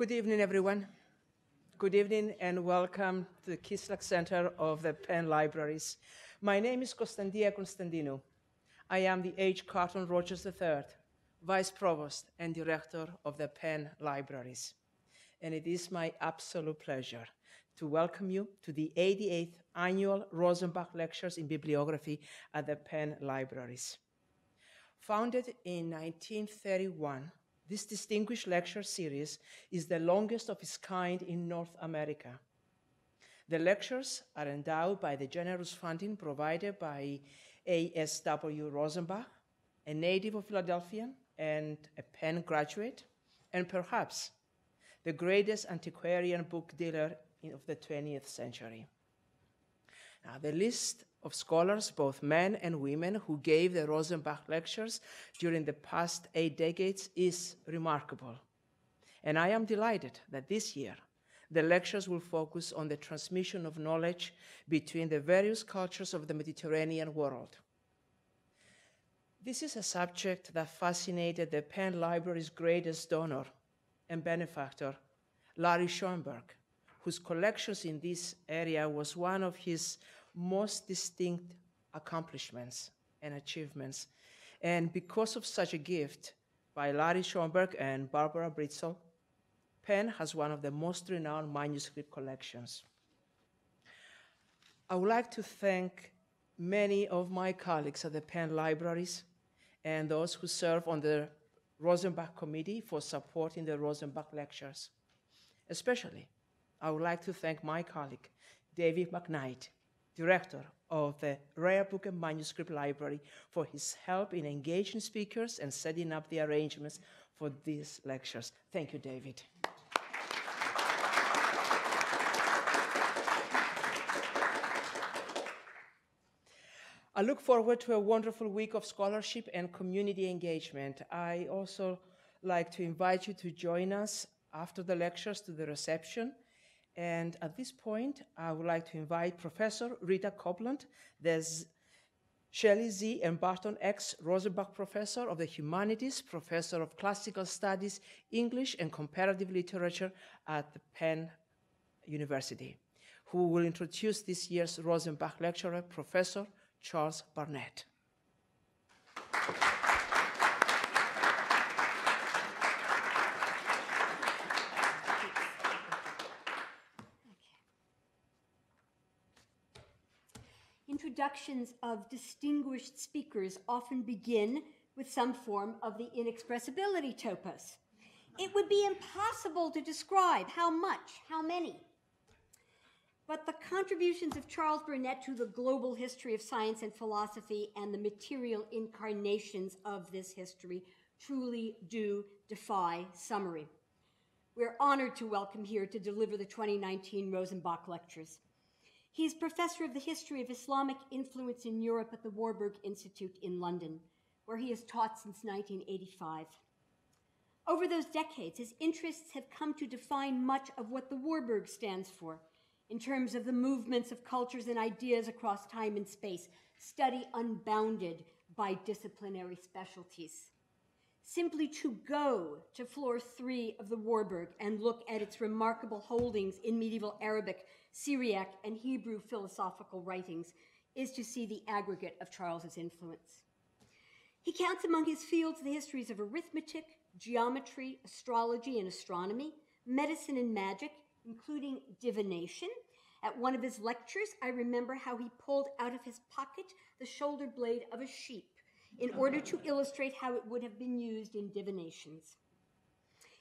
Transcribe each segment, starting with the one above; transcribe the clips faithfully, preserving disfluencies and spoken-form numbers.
Good evening, everyone. Good evening and welcome to the Kislak Center of the Penn Libraries. My name is Constantia Constantinou. I am the H. Carton Rogers the third, Vice Provost and Director of the Penn Libraries. And it is my absolute pleasure to welcome you to the eighty-eighth Annual Rosenbach Lectures in Bibliography at the Penn Libraries. Founded in nineteen thirty-one, this distinguished lecture series is the longest of its kind in North America. The lectures are endowed by the generous funding provided by A S W Rosenbach, a native of Philadelphia and a Penn graduate, and perhaps the greatest antiquarian book dealer of the twentieth century. Now, the list of scholars, both men and women, who gave the Rosenbach lectures during the past eight decades is remarkable. And I am delighted that this year, the lectures will focus on the transmission of knowledge between the various cultures of the Mediterranean world. This is a subject that fascinated the Penn Library's greatest donor and benefactor, Larry Schoenberg, whose collections in this area was one of his most distinct accomplishments and achievements. And because of such a gift by Larry Schoenberg and Barbara Britzel, Penn has one of the most renowned manuscript collections. I would like to thank many of my colleagues at the Penn Libraries and those who serve on the Rosenbach Committee for supporting the Rosenbach Lectures. Especially, I would like to thank my colleague, David McKnight, Director of the Rare Book and Manuscript Library, for his help in engaging speakers and setting up the arrangements for these lectures. Thank you, David. I look forward to a wonderful week of scholarship and community engagement. I also like to invite you to join us after the lectures to the reception. And at this point, I would like to invite Professor Rita Copeland, the Sheli Z. and Barton X. Rosenberg Professor of the Humanities, Professor of Classical Studies, English and Comparative Literature at the Penn University, who will introduce this year's Rosenbach lecturer, Professor Charles Burnett. Introductions of distinguished speakers often begin with some form of the inexpressibility topos. It would be impossible to describe how much, how many. But the contributions of Charles Burnett to the global history of science and philosophy and the material incarnations of this history truly do defy summary. We're honored to welcome here to deliver the twenty nineteen Rosenbach Lectures. He is professor of the history of Islamic influence in Europe at the Warburg Institute in London, where he has taught since nineteen eighty-five. Over those decades, his interests have come to define much of what the Warburg stands for in terms of the movements of cultures and ideas across time and space, study unbounded by disciplinary specialties. Simply to go to floor three of the Warburg and look at its remarkable holdings in medieval Arabic, Syriac, and Hebrew philosophical writings is to see the aggregate of Charles's influence. He counts among his fields the histories of arithmetic, geometry, astrology and astronomy, medicine and magic, including divination. At one of his lectures, I remember how he pulled out of his pocket the shoulder blade of a sheep in order to illustrate how it would have been used in divinations.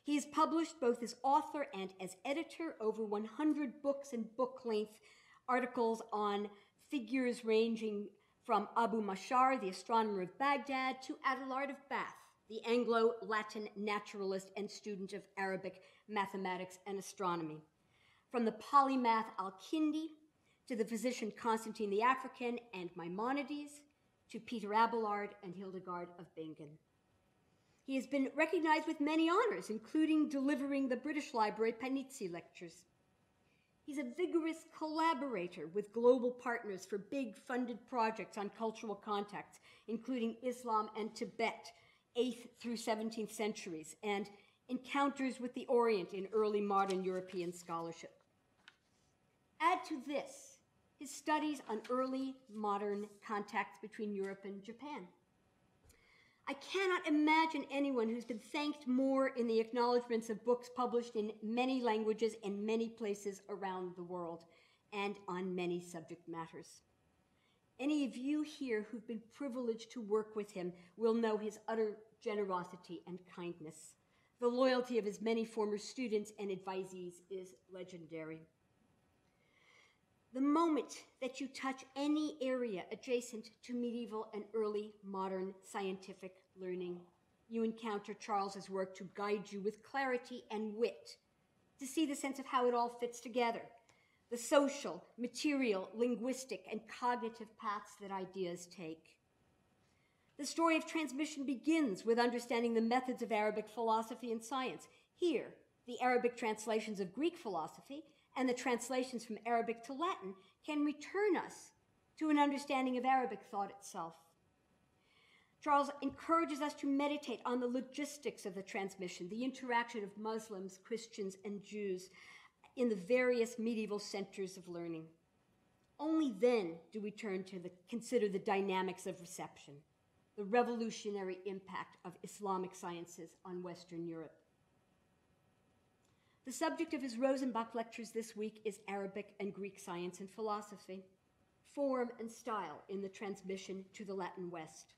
He is published both as author and as editor over one hundred books and book-length articles on figures ranging from Abu Ma'shar, the astronomer of Baghdad, to Adelard of Bath, the Anglo-Latin naturalist and student of Arabic mathematics and astronomy. From the polymath Al-Kindi to the physician Constantine the African and Maimonides, to Peter Abelard and Hildegard of Bingen. He has been recognized with many honors, including delivering the British Library Panizzi Lectures. He's a vigorous collaborator with global partners for big funded projects on cultural contacts, including Islam and Tibet, eighth through seventeenth centuries, and encounters with the Orient in early modern European scholarship. Add to this his studies on early modern contacts between Europe and Japan. I cannot imagine anyone who's been thanked more in the acknowledgments of books published in many languages in many places around the world and on many subject matters. Any of you here who've been privileged to work with him will know his utter generosity and kindness. The loyalty of his many former students and advisees is legendary. The moment that you touch any area adjacent to medieval and early modern scientific learning, you encounter Charles's work to guide you with clarity and wit, to see the sense of how it all fits together, the social, material, linguistic, and cognitive paths that ideas take. The story of transmission begins with understanding the methods of Arabic philosophy and science. Here, the Arabic translations of Greek philosophy and the translations from Arabic to Latin can return us to an understanding of Arabic thought itself. Charles encourages us to meditate on the logistics of the transmission, the interaction of Muslims, Christians, and Jews in the various medieval centers of learning. Only then do we turn to the, consider the dynamics of reception, the revolutionary impact of Islamic sciences on Western Europe. The subject of his Rosenbach lectures this week is Arabic and Greek science and philosophy, form and style in the transmission to the Latin West.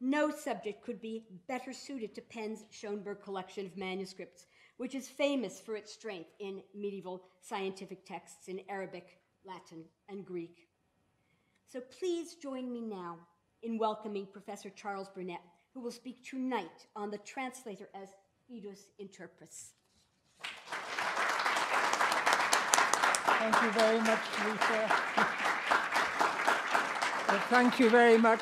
No subject could be better suited to Penn's Schoenberg collection of manuscripts, which is famous for its strength in medieval scientific texts in Arabic, Latin, and Greek. So please join me now in welcoming Professor Charles Burnett, who will speak tonight on the translator as Fidus Interpris. Thank you very much, Rita. Well, thank you very much.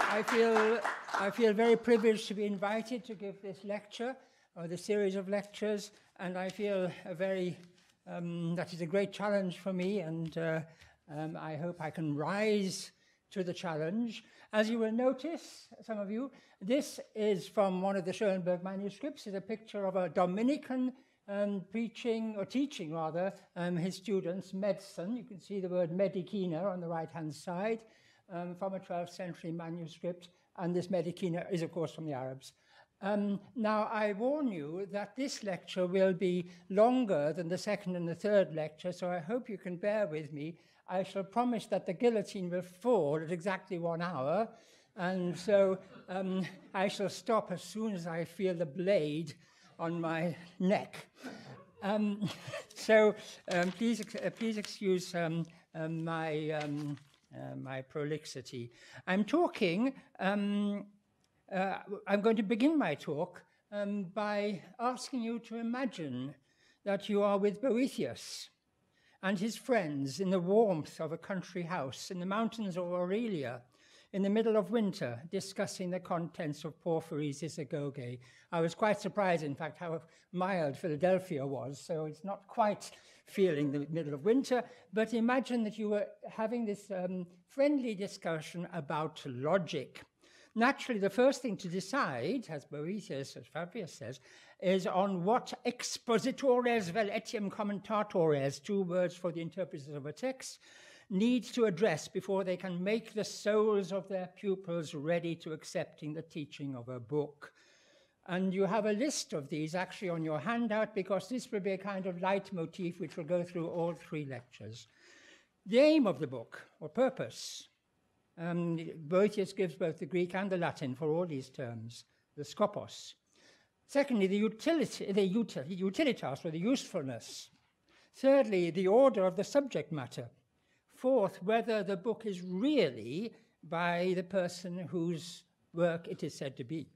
I feel, I feel very privileged to be invited to give this lecture, or the series of lectures, and I feel a very, um, that is a great challenge for me, and uh, um, I hope I can rise to the challenge. As you will notice, some of you, this is from one of the Schoenberg manuscripts. It's a picture of a Dominican Um, preaching, or teaching rather, um, his students medicine. You can see the word medicina on the right-hand side um, from a twelfth century manuscript, and this medicina is, of course, from the Arabs. Um, now, I warn you that this lecture will be longer than the second and the third lecture, so I hope you can bear with me. I shall promise that the guillotine will fall at exactly one hour, and so um, I shall stop as soon as I feel the blade on my neck. Um, so um, please, uh, please excuse um, um, my, um, uh, my prolixity. I'm talking, um, uh, I'm going to begin my talk um, by asking you to imagine that you are with Boethius and his friends in the warmth of a country house in the mountains of Aurelia, in the middle of winter, discussing the contents of Porphyry's Isagoge. I was quite surprised, in fact, how mild Philadelphia was, so it's not quite feeling the middle of winter, but imagine that you were having this um, friendly discussion about logic. Naturally, the first thing to decide, as Boethius, as Fabius says, is on what expositores vel etiam commentatores, two words for the interpreters of a text, needs to address before they can make the souls of their pupils ready to accepting the teaching of a book. And you have a list of these actually on your handout, because this will be a kind of leitmotif which will go through all three lectures. The aim of the book, or purpose, um, Boethius gives both the Greek and the Latin for all these terms, the skopos. Secondly, the, utility, the utilitas, or the usefulness. Thirdly, the order of the subject matter. Fourth, whether the book is really by the person whose work it is said to be.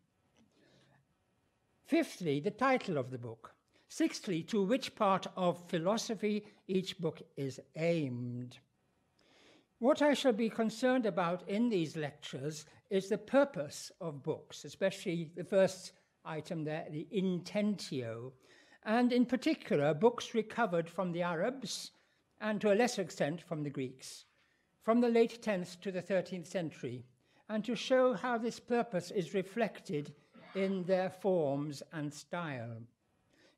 Fifthly, the title of the book. Sixthly, to which part of philosophy each book is aimed. What I shall be concerned about in these lectures is the purpose of books, especially the first item there, the intentio, and in particular, books recovered from the Arabs, and to a lesser extent from the Greeks, from the late tenth to the thirteenth century, and to show how this purpose is reflected in their forms and style.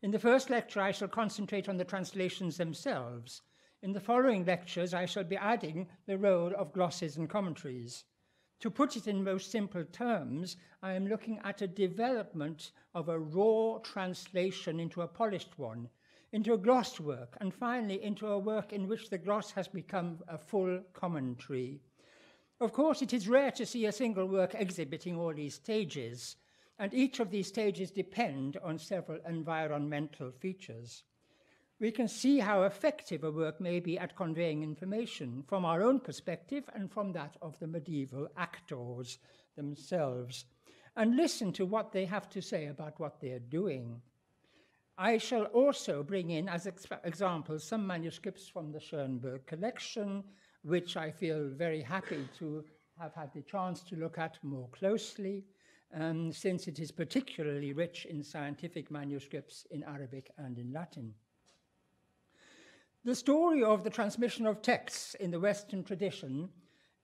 In the first lecture, I shall concentrate on the translations themselves. In the following lectures, I shall be adding the role of glosses and commentaries. To put it in most simple terms, I am looking at a development of a raw translation into a polished one, into a glossed work, and finally into a work in which the gloss has become a full commentary. Of course, it is rare to see a single work exhibiting all these stages, and each of these stages depend on several environmental features. We can see how effective a work may be at conveying information from our own perspective and from that of the medieval actors themselves, and listen to what they have to say about what they're doing. I shall also bring in as ex examples some manuscripts from the Schoenberg collection, which I feel very happy to have had the chance to look at more closely, um, since it is particularly rich in scientific manuscripts in Arabic and in Latin. The story of the transmission of texts in the Western tradition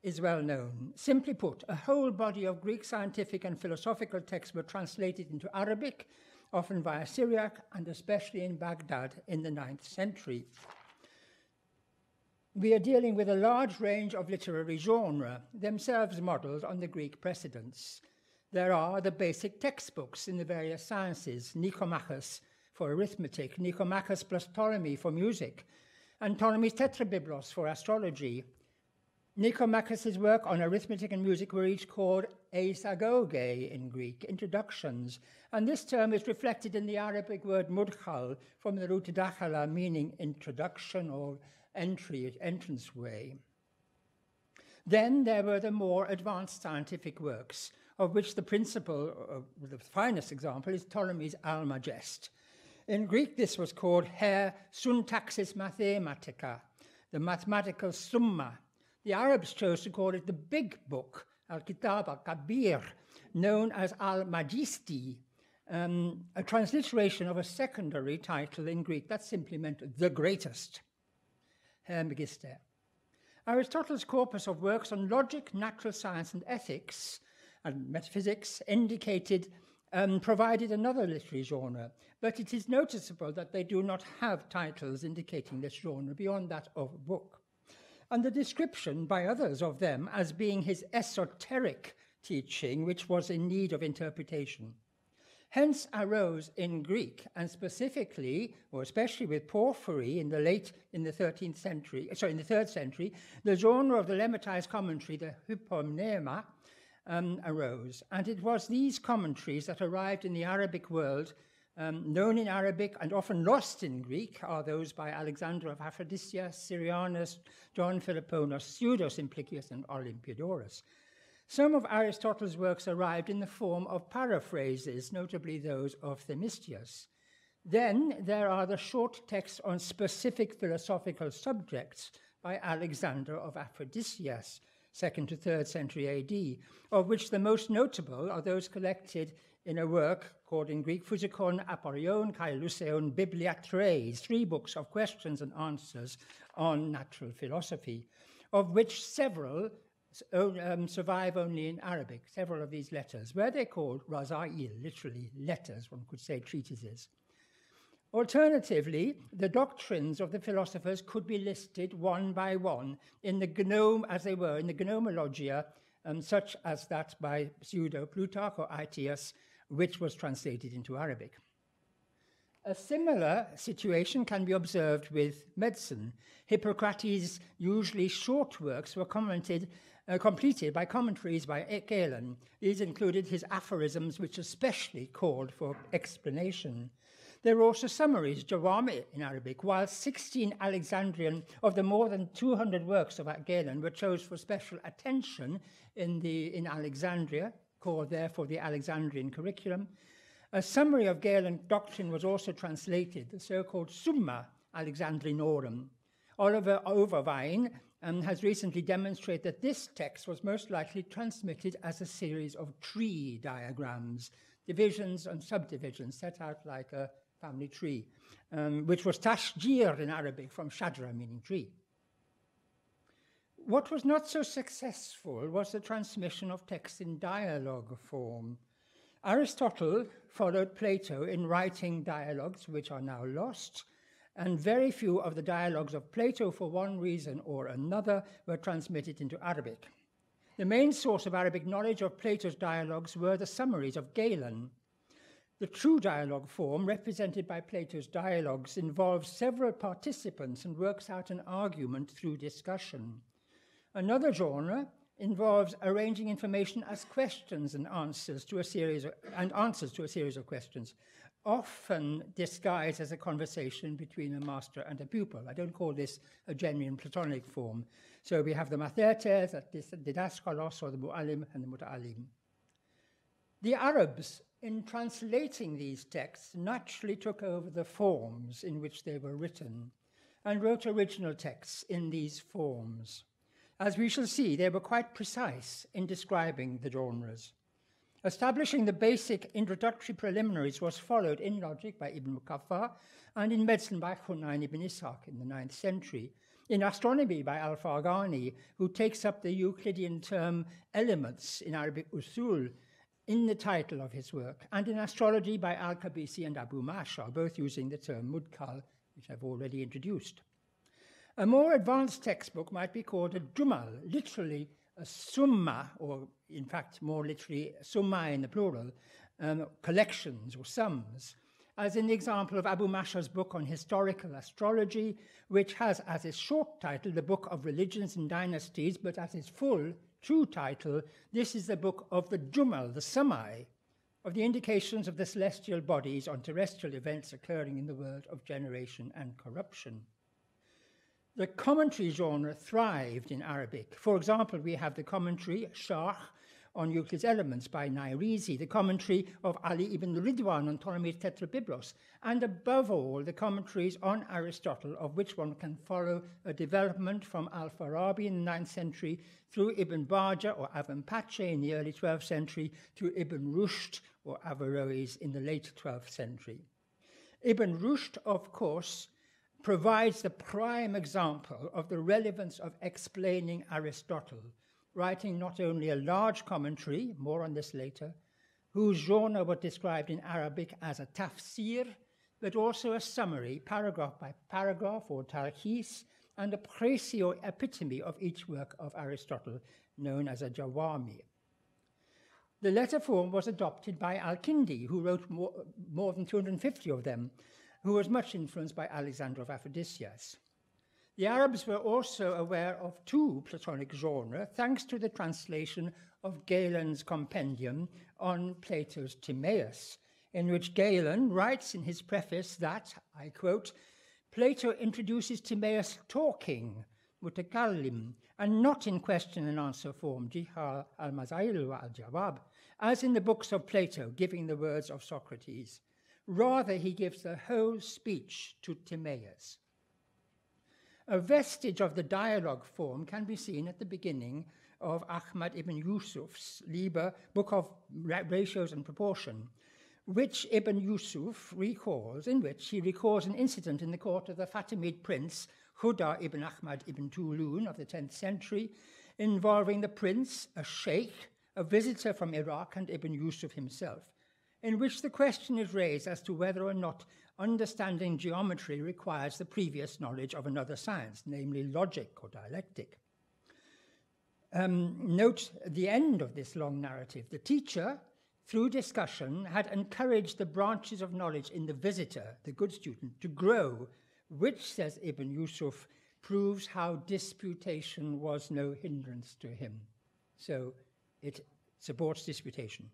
is well known. Simply put, a whole body of Greek scientific and philosophical texts were translated into Arabic, often via Syriac, and especially in Baghdad in the ninth century. We are dealing with a large range of literary genres, themselves modelled on the Greek precedents. There are the basic textbooks in the various sciences, Nicomachus for arithmetic, Nicomachus plus Ptolemy for music, and Ptolemy's Tetrabiblos for astrology. Nicomachus's work on arithmetic and music were each called aesagoge in Greek, introductions, and this term is reflected in the Arabic word mudkhal, from the root dakhala, meaning introduction or entry, entranceway. Then there were the more advanced scientific works, of which the principal, the finest example, is Ptolemy's Almagest. In Greek, this was called her syntaxis mathematica, the mathematical summa. The Arabs chose to call it the big book, Al-Kitab al-Kabir, known as Al-Majisti, um, a transliteration of a secondary title in Greek that simply meant the greatest, her magister. Aristotle's corpus of works on logic, natural science, and ethics, and metaphysics, indicated Um, provided another literary genre, but it is noticeable that they do not have titles indicating this genre beyond that of book. And the description by others of them as being his esoteric teaching, which was in need of interpretation. Hence arose in Greek, and specifically, or especially with Porphyry in the late, in the thirteenth century, sorry, in the third century, the genre of the lemmatized commentary, the hypomnema, Um, arose, and it was these commentaries that arrived in the Arabic world, um, known in Arabic and often lost in Greek, are those by Alexander of Aphrodisias, Syrianus, John Philoponus, Pseudos Simplicius, and Olympiodorus. Some of Aristotle's works arrived in the form of paraphrases, notably those of Themistius. Then there are the short texts on specific philosophical subjects by Alexander of Aphrodisias, second to third century A D, of which the most notable are those collected in a work called in Greek Physikon Aporion Kai Luceon Bibliatres, three books of questions and answers on natural philosophy, of which several um, survive only in Arabic. Several of these letters, where they're called razail, literally letters, one could say treatises. Alternatively, the doctrines of the philosophers could be listed one by one in the gnome, as they were in the Gnomologia, um, such as that by Pseudo-Plutarch or Aetius, which was translated into Arabic. A similar situation can be observed with medicine. Hippocrates' usually short works were commented, uh, completed by commentaries by Galen. These included his aphorisms, which especially called for explanation. There were also summaries, Jawami in Arabic, while sixteen Alexandrian of the more than two hundred works of Galen were chosen for special attention in, the, in Alexandria, called therefore the Alexandrian curriculum. A summary of Galen doctrine was also translated, the so-called Summa Alexandrinorum. Oliver Overwein um, has recently demonstrated that this text was most likely transmitted as a series of tree diagrams, divisions and subdivisions set out like a family tree, um, which was tashjir in Arabic, from shajra, meaning tree. What was not so successful was the transmission of texts in dialogue form. Aristotle followed Plato in writing dialogues which are now lost, and very few of the dialogues of Plato, for one reason or another, were transmitted into Arabic. The main source of Arabic knowledge of Plato's dialogues were the summaries of Galen. The true dialogue form, represented by Plato's dialogues, involves several participants and works out an argument through discussion. Another genre involves arranging information as questions and answers to a series of, and answers to a series of questions, often disguised as a conversation between a master and a pupil. I don't call this a genuine Platonic form. So we have the mathetes, the didaskalos, or the mu'alim, and the muta'alim. The Arabs, in translating these texts, naturally took over the forms in which they were written and wrote original texts in these forms. As we shall see, they were quite precise in describing the genres. Establishing the basic introductory preliminaries was followed in logic by Ibn Mukaffar and in medicine by Hunayn Ibn Ishaq in the ninth century, in astronomy by Al-Farghani, who takes up the Euclidean term elements in Arabic usul in the title of his work, and in astrology by Al-Kabisi and Abu Ma'shar, both using the term mudkal, which I've already introduced. A more advanced textbook might be called a jumal, literally a summa, or in fact more literally summa in the plural, um, collections or sums, as in the example of Abu Ma'shar's book on historical astrology, which has as its short title the Book of Religions and Dynasties, but as its full, true title, this is the Book of the Jumal, the Summai, of the indications of the celestial bodies on terrestrial events occurring in the world of generation and corruption. The commentary genre thrived in Arabic. For example, we have the commentary, Sharh, on Euclid's Elements by Nairizi, the commentary of Ali ibn Ridwan on Ptolemy's Tetrabiblos, and above all, the commentaries on Aristotle, of which one can follow a development from Al-Farabi in the ninth century through Ibn Bajjah or Avon-Pache in the early twelfth century to Ibn Rushd or Averroes in the late twelfth century. Ibn Rushd, of course, provides the prime example of the relevance of explaining Aristotle, writing not only a large commentary, more on this later, whose genre was described in Arabic as a tafsir, but also a summary, paragraph by paragraph, or tarhis, and a précis or epitome of each work of Aristotle, known as a jawami. The letter form was adopted by Al-Kindi, who wrote more, more than two hundred fifty of them, who was much influenced by Alexander of Aphrodisias. The Arabs were also aware of two Platonic genres, thanks to the translation of Galen's compendium on Plato's Timaeus, in which Galen writes in his preface that, I quote, Plato introduces Timaeus talking, mutakallim, and not in question and answer form, jihar al-mazail wa al-jawab, as in the books of Plato, giving the words of Socrates. Rather, he gives the whole speech to Timaeus. A vestige of the dialogue form can be seen at the beginning of Ahmad ibn Yusuf's Liber, Book of Ratios and Proportion, which Ibn Yusuf recalls, in which he recalls an incident in the court of the Fatimid prince Huda ibn Ahmad ibn Tulun of the tenth century, involving the prince, a sheikh, a visitor from Iraq, and Ibn Yusuf himself, in which the question is raised as to whether or not understanding geometry requires the previous knowledge of another science, namely logic or dialectic. Um, note the end of this long narrative. The teacher, through discussion, had encouraged the branches of knowledge in the visitor, the good student, to grow, which, says Ibn Yusuf, proves how disputation was no hindrance to him. So it supports disputation.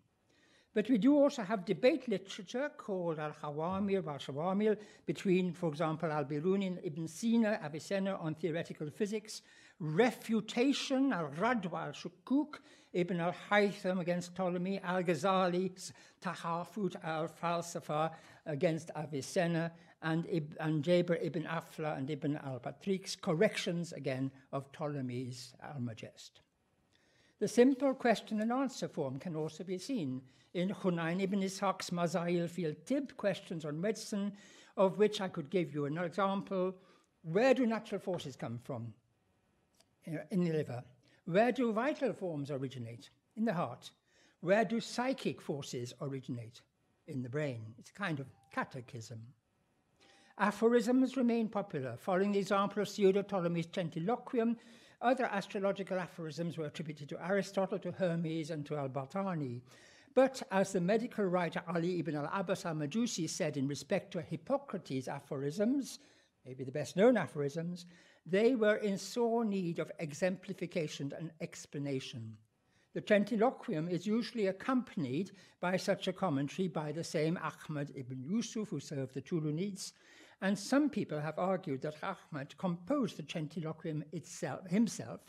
But we do also have debate literature called al-Hawamil, wal-Shawamil, between, for example, al-Biruni and Ibn Sina, Avicenna on theoretical physics, refutation, al-Radwa al-Shukuk, Ibn al-Haytham against Ptolemy, al-Ghazali's Tahafut al-Falsafa against Avicenna, and, and Jaber ibn Afla and Ibn al-Patrik's corrections, again, of Ptolemy's Almagest. The simple question and answer form can also be seen in Hunayn ibn Ishaq's Mazail fil Tib, Questions on Medicine, of which I could give you an example. Where do natural forces come from? In the liver. Where do vital forms originate? In the heart. Where do psychic forces originate? In the brain. It's a kind of catechism. Aphorisms remain popular. Following the example of Pseudo-Ptolemy's Centiloquium, other astrological aphorisms were attributed to Aristotle, to Hermes, and to Al-Battani. But as the medical writer Ali ibn al-Abbas al-Majusi said in respect to Hippocrates' aphorisms, maybe the best-known aphorisms, they were in sore need of exemplification and explanation. The Centiloquium is usually accompanied by such a commentary by the same Ahmad ibn Yusuf, who served the Tulunids, and some people have argued that Ahmad composed the Centiloquium itself, himself,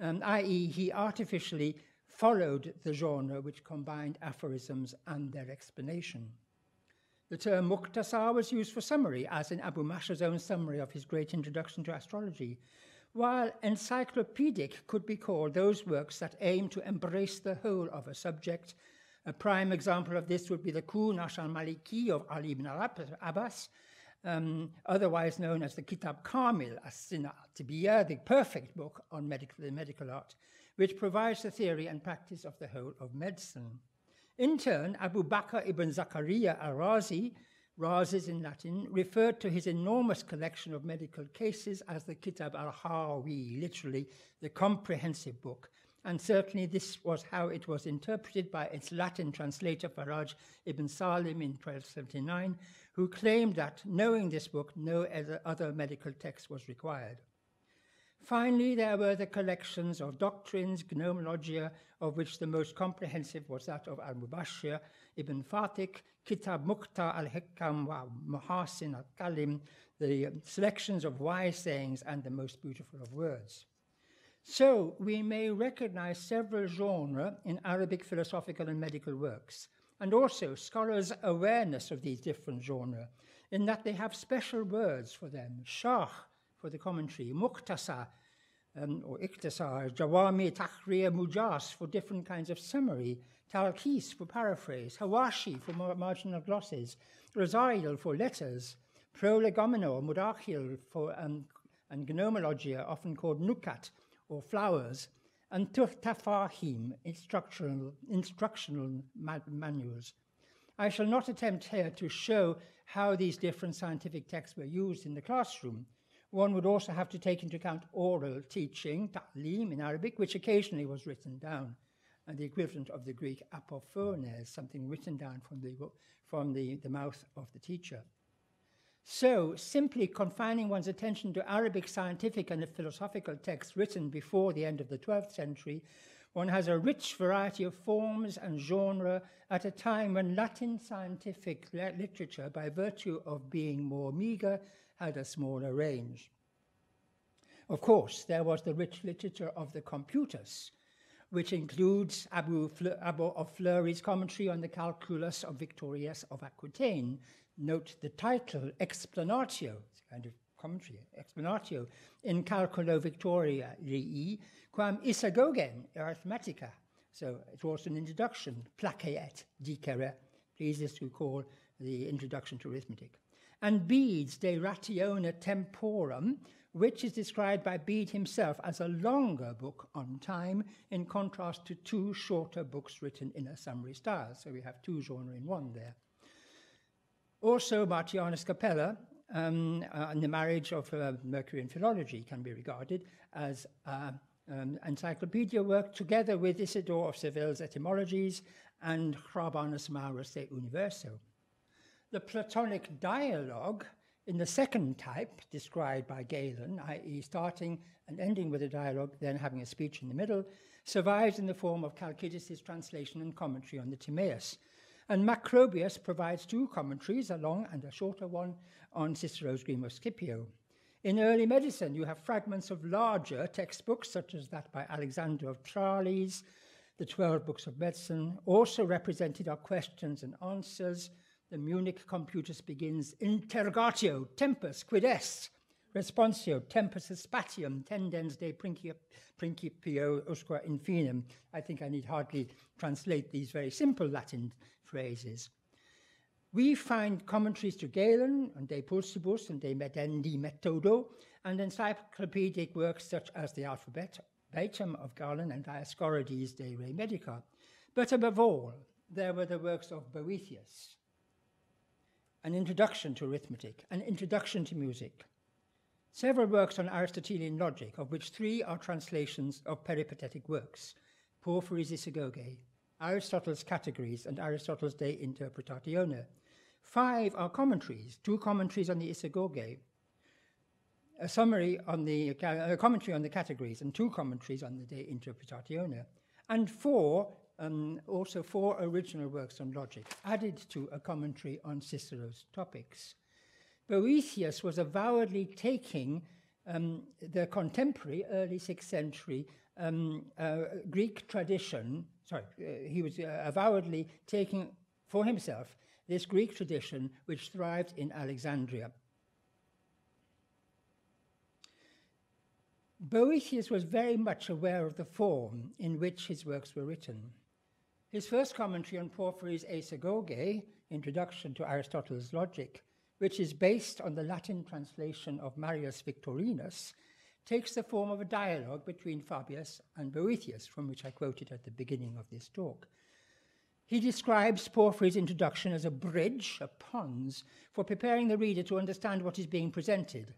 um, that is he artificially followed the genre which combined aphorisms and their explanation. The term Mukhtasar was used for summary, as in Abu Ma'shar's own summary of his great introduction to astrology, while encyclopedic could be called those works that aim to embrace the whole of a subject. A prime example of this would be the Kunash al-Maliki of Ali ibn al-Abbas, um, otherwise known as the Kitab Kamil as-Sina at-Tibiyya, the perfect book on medical, the medical art, which provides the theory and practice of the whole of medicine. In turn, Abu Bakr ibn Zakaria al-Razi, Razes in Latin, referred to his enormous collection of medical cases as the Kitab al-Hawi, literally the comprehensive book, and certainly this was how it was interpreted by its Latin translator Faraj ibn Salim in twelve seventy-nine, who claimed that, knowing this book, no other medical text was required. Finally, there were the collections of doctrines, gnomologia, of which the most comprehensive was that of al-Mubashir ibn Fatik, Kitab Muqta al-Hikam wa Muhasin al-Kalim, the selections of wise sayings and the most beautiful of words. So we may recognize several genres in Arabic philosophical and medical works, and also scholars' awareness of these different genres, in that they have special words for them, shah, for the commentary, muqtasa, um, or iktasar, jawami, tahrir, mujas, for different kinds of summary, talqis, for paraphrase, hawashi, for mar marginal glosses, rasail, for letters, prolegomena, or mudakhil, for, um, and gnomologia, often called nukat, or flowers, and tafahim, instructional, instructional ma manuals. I shall not attempt here to show how these different scientific texts were used in the classroom. One would also have to take into account oral teaching, ta'lim in Arabic, which occasionally was written down, and the equivalent of the Greek apophones, something written down from the, from the, the mouth of the teacher. So simply confining one's attention to Arabic scientific and philosophical texts written before the end of the twelfth century, one has a rich variety of forms and genre at a time when Latin scientific literature, by virtue of being more meager, had a smaller range. Of course, there was the rich literature of the computers, which includes Abu, Fleur, Abu of Fleury's commentary on the Calculus of Victorius of Aquitaine. Note the title, Explanatio, it's a kind of commentary, Explanatio, in Calculo Victoriarii, quam isagogen arithmetica. So it was an introduction, placeat dicere, pleases to call the introduction to arithmetic. And Bede's De Ratione Temporum, which is described by Bede himself as a longer book on time, in contrast to two shorter books written in a summary style. So we have two genres in one there. Also, Martianus Capella, um, uh, and the marriage of uh, Mercury and philology, can be regarded as an uh, um, encyclopedia work, together with Isidore of Seville's Etymologies and Rabanus Maurus de Universo. The Platonic dialogue in the second type, described by Galen, that is starting and ending with a dialogue, then having a speech in the middle, survives in the form of Chalcides' translation and commentary on the Timaeus. And Macrobius provides two commentaries, a long and a shorter one, on Cicero's Grimo Scipio. In early medicine, you have fragments of larger textbooks, such as that by Alexander of Tralles, the twelve books of medicine. Also represented are questions and answers. The Munich Computus begins, Interrogatio tempus quid est, responsio tempus spatium tendens de principio usque infinem. I think I need hardly translate these very simple Latin phrases. We find commentaries to Galen, and De Pulsibus, and De Medendi Methodo, and encyclopedic works such as the Alphabetum of Galen and Dioscorides de Re Medica. But above all, there were the works of Boethius, an introduction to arithmetic, an introduction to music, several works on Aristotelian logic, of which three are translations of peripatetic works, Porphyry's Isagoge, Aristotle's Categories, and Aristotle's De Interpretatione. Five are commentaries, two commentaries on the Isagoge, a summary on the a commentary on the Categories, and two commentaries on the De Interpretatione, and four um, also four original works on logic, added to a commentary on Cicero's topics. Boethius was avowedly taking um, the contemporary early sixth century um, uh, Greek tradition. Sorry, uh, he was uh, avowedly taking for himself this Greek tradition which thrived in Alexandria. Boethius was very much aware of the form in which his works were written. His first commentary on Porphyry's Isagoge, Introduction to Aristotle's Logic, which is based on the Latin translation of Marius Victorinus, takes the form of a dialogue between Fabius and Boethius, from which I quoted at the beginning of this talk. He describes Porphyry's introduction as a bridge, a pons, for preparing the reader to understand what is being presented.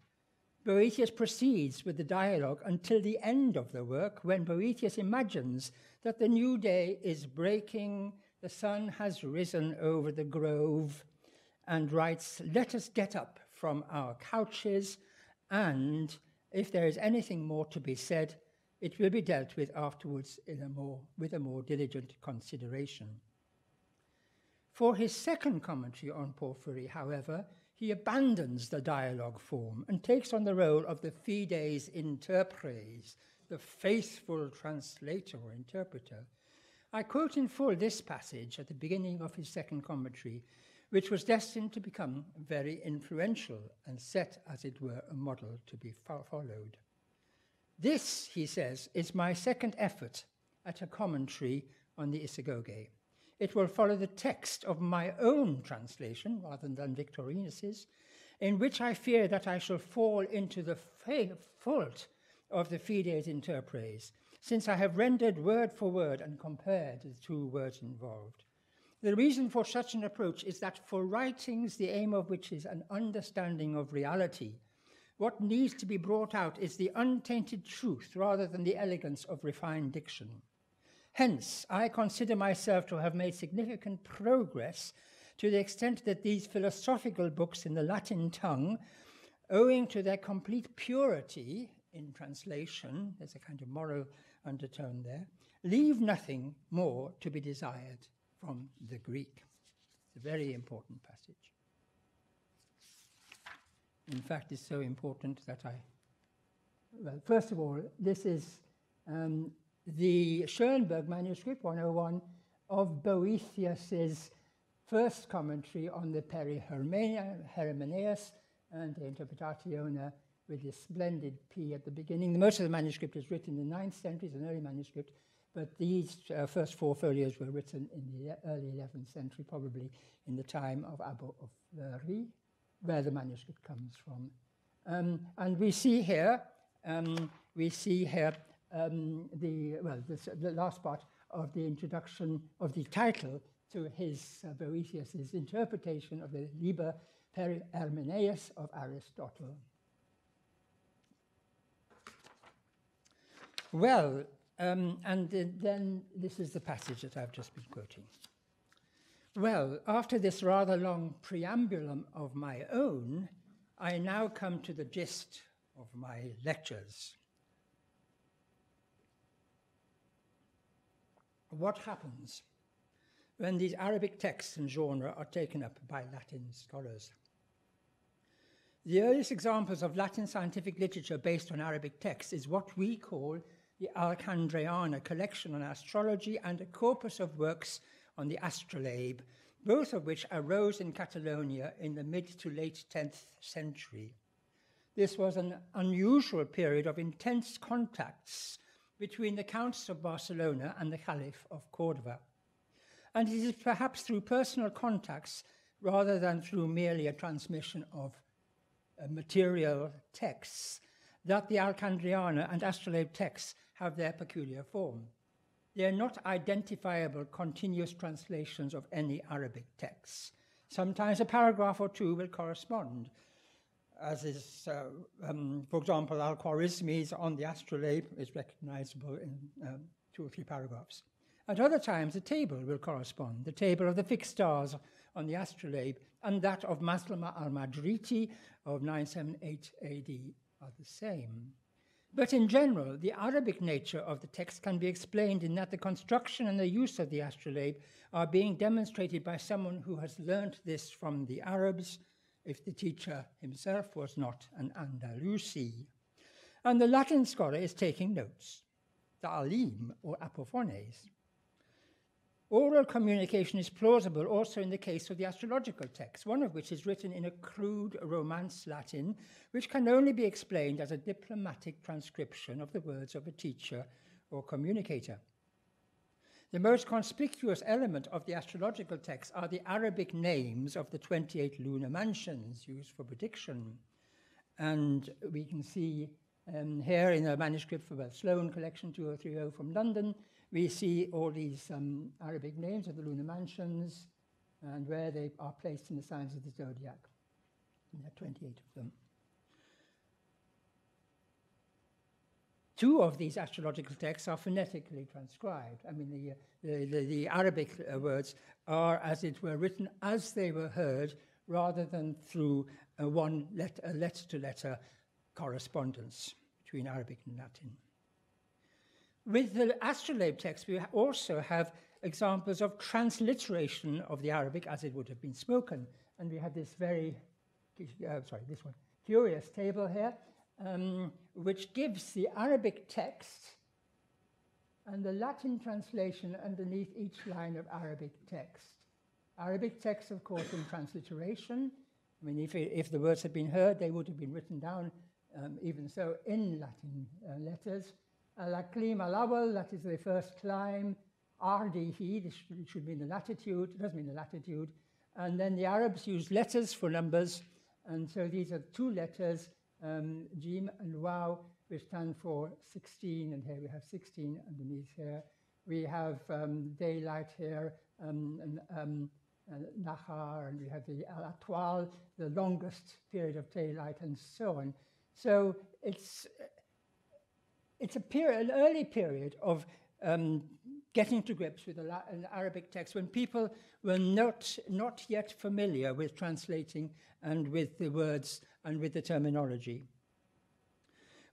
Boethius proceeds with the dialogue until the end of the work, when Boethius imagines that the new day is breaking, the sun has risen over the grove, and writes, "Let us get up from our couches, and if there is anything more to be said, it will be dealt with afterwards in a more, with a more diligent consideration." For his second commentary on Porphyry, however, he abandons the dialogue form and takes on the role of the fides interpres, the faithful translator or interpreter. I quote in full this passage at the beginning of his second commentary, which was destined to become very influential and set, as it were, a model to be fo- followed. "This," he says, "is my second effort at a commentary on the Isagoge. It will follow the text of my own translation, rather than Victorinus's, in which I fear that I shall fall into the fa- fault of the fides interpres, since I have rendered word for word and compared the two words involved. The reason for such an approach is that for writings, the aim of which is an understanding of reality, what needs to be brought out is the untainted truth rather than the elegance of refined diction. Hence, I consider myself to have made significant progress to the extent that these philosophical books in the Latin tongue, owing to their complete purity in translation," there's a kind of moral undertone there, "leave nothing more to be desired from the Greek." It's a very important passage. In fact, it's so important that I... Well, first of all, this is um, the Schoenberg manuscript, one oh one, of Boethius's first commentary on the Perihermeneus and the Interpretatione, with this splendid P at the beginning. Most of the manuscript is written in the ninth century, it's an early manuscript, but these uh, first four folios were written in the early eleventh century, probably in the time of Abu of Ri, where the manuscript comes from. Um, and we see here, um, we see here um, the well, this, the last part of the introduction of the title to his uh, Boethius's interpretation of the Liber Perihermeneus of Aristotle. Well. Um, and th- then this is the passage that I've just been quoting. "Well, after this rather long preambulum of my own, I now come to the gist of my lectures. What happens when these Arabic texts and genre are taken up by Latin scholars? The earliest examples of Latin scientific literature based on Arabic texts is what we call the Alexandriana collection on astrology and a corpus of works on the astrolabe, both of which arose in Catalonia in the mid to late tenth century. This was an unusual period of intense contacts between the Counts of Barcelona and the Caliph of Cordova. And it is perhaps through personal contacts rather than through merely a transmission of uh, material texts that the Alexandriana and astrolabe texts have their peculiar form. They are not identifiable continuous translations of any Arabic texts. Sometimes a paragraph or two will correspond, as is, uh, um, for example, Al-Khwarizmi's on the astrolabe is recognizable in um, two or three paragraphs. At other times, the table will correspond, the table of the fixed stars on the astrolabe and that of Maslama al-Majriti of nine seventy-eight A D are the same. But in general, the Arabic nature of the text can be explained in that the construction and the use of the astrolabe are being demonstrated by someone who has learnt this from the Arabs, if the teacher himself was not an Andalusi. And the Latin scholar is taking notes, the alim or apophones. Oral communication is plausible also in the case of the astrological text, one of which is written in a crude Romance Latin, which can only be explained as a diplomatic transcription of the words of a teacher or communicator. The most conspicuous element of the astrological text are the Arabic names of the twenty-eight lunar mansions used for prediction. And we can see um, here in a manuscript for the Sloan Collection two thousand thirty from London, we see all these um, Arabic names of the lunar mansions and where they are placed in the signs of the zodiac. And there are twenty-eight of them. Two of these astrological texts are phonetically transcribed. I mean, the, uh, the, the, the Arabic uh, words are, as it were, written as they were heard, rather than through a one let, a letter-to-letter correspondence between Arabic and Latin. With the astrolabe text, we also have examples of transliteration of the Arabic as it would have been spoken. And we have this very, uh, sorry, this one, curious table here, um, which gives the Arabic text and the Latin translation underneath each line of Arabic text. Arabic text, of course, in transliteration. I mean, if, it, if the words had been heard, they would have been written down, um, even so, in Latin uh, letters. Al-Aklim al-Awal, that is the first climb. Ardihi, this should mean the latitude, it does mean the latitude. And then the Arabs use letters for numbers, and so these are two letters, um, Jim and Waw, which stand for sixteen, and here we have sixteen underneath here. We have um, daylight here, um, and, um, and Nahar, and we have the Al-Atwal, the longest period of daylight, and so on. So it's... It's a period, an early period of um, getting to grips with a, an Arabic text when people were not, not yet familiar with translating and with the words and with the terminology.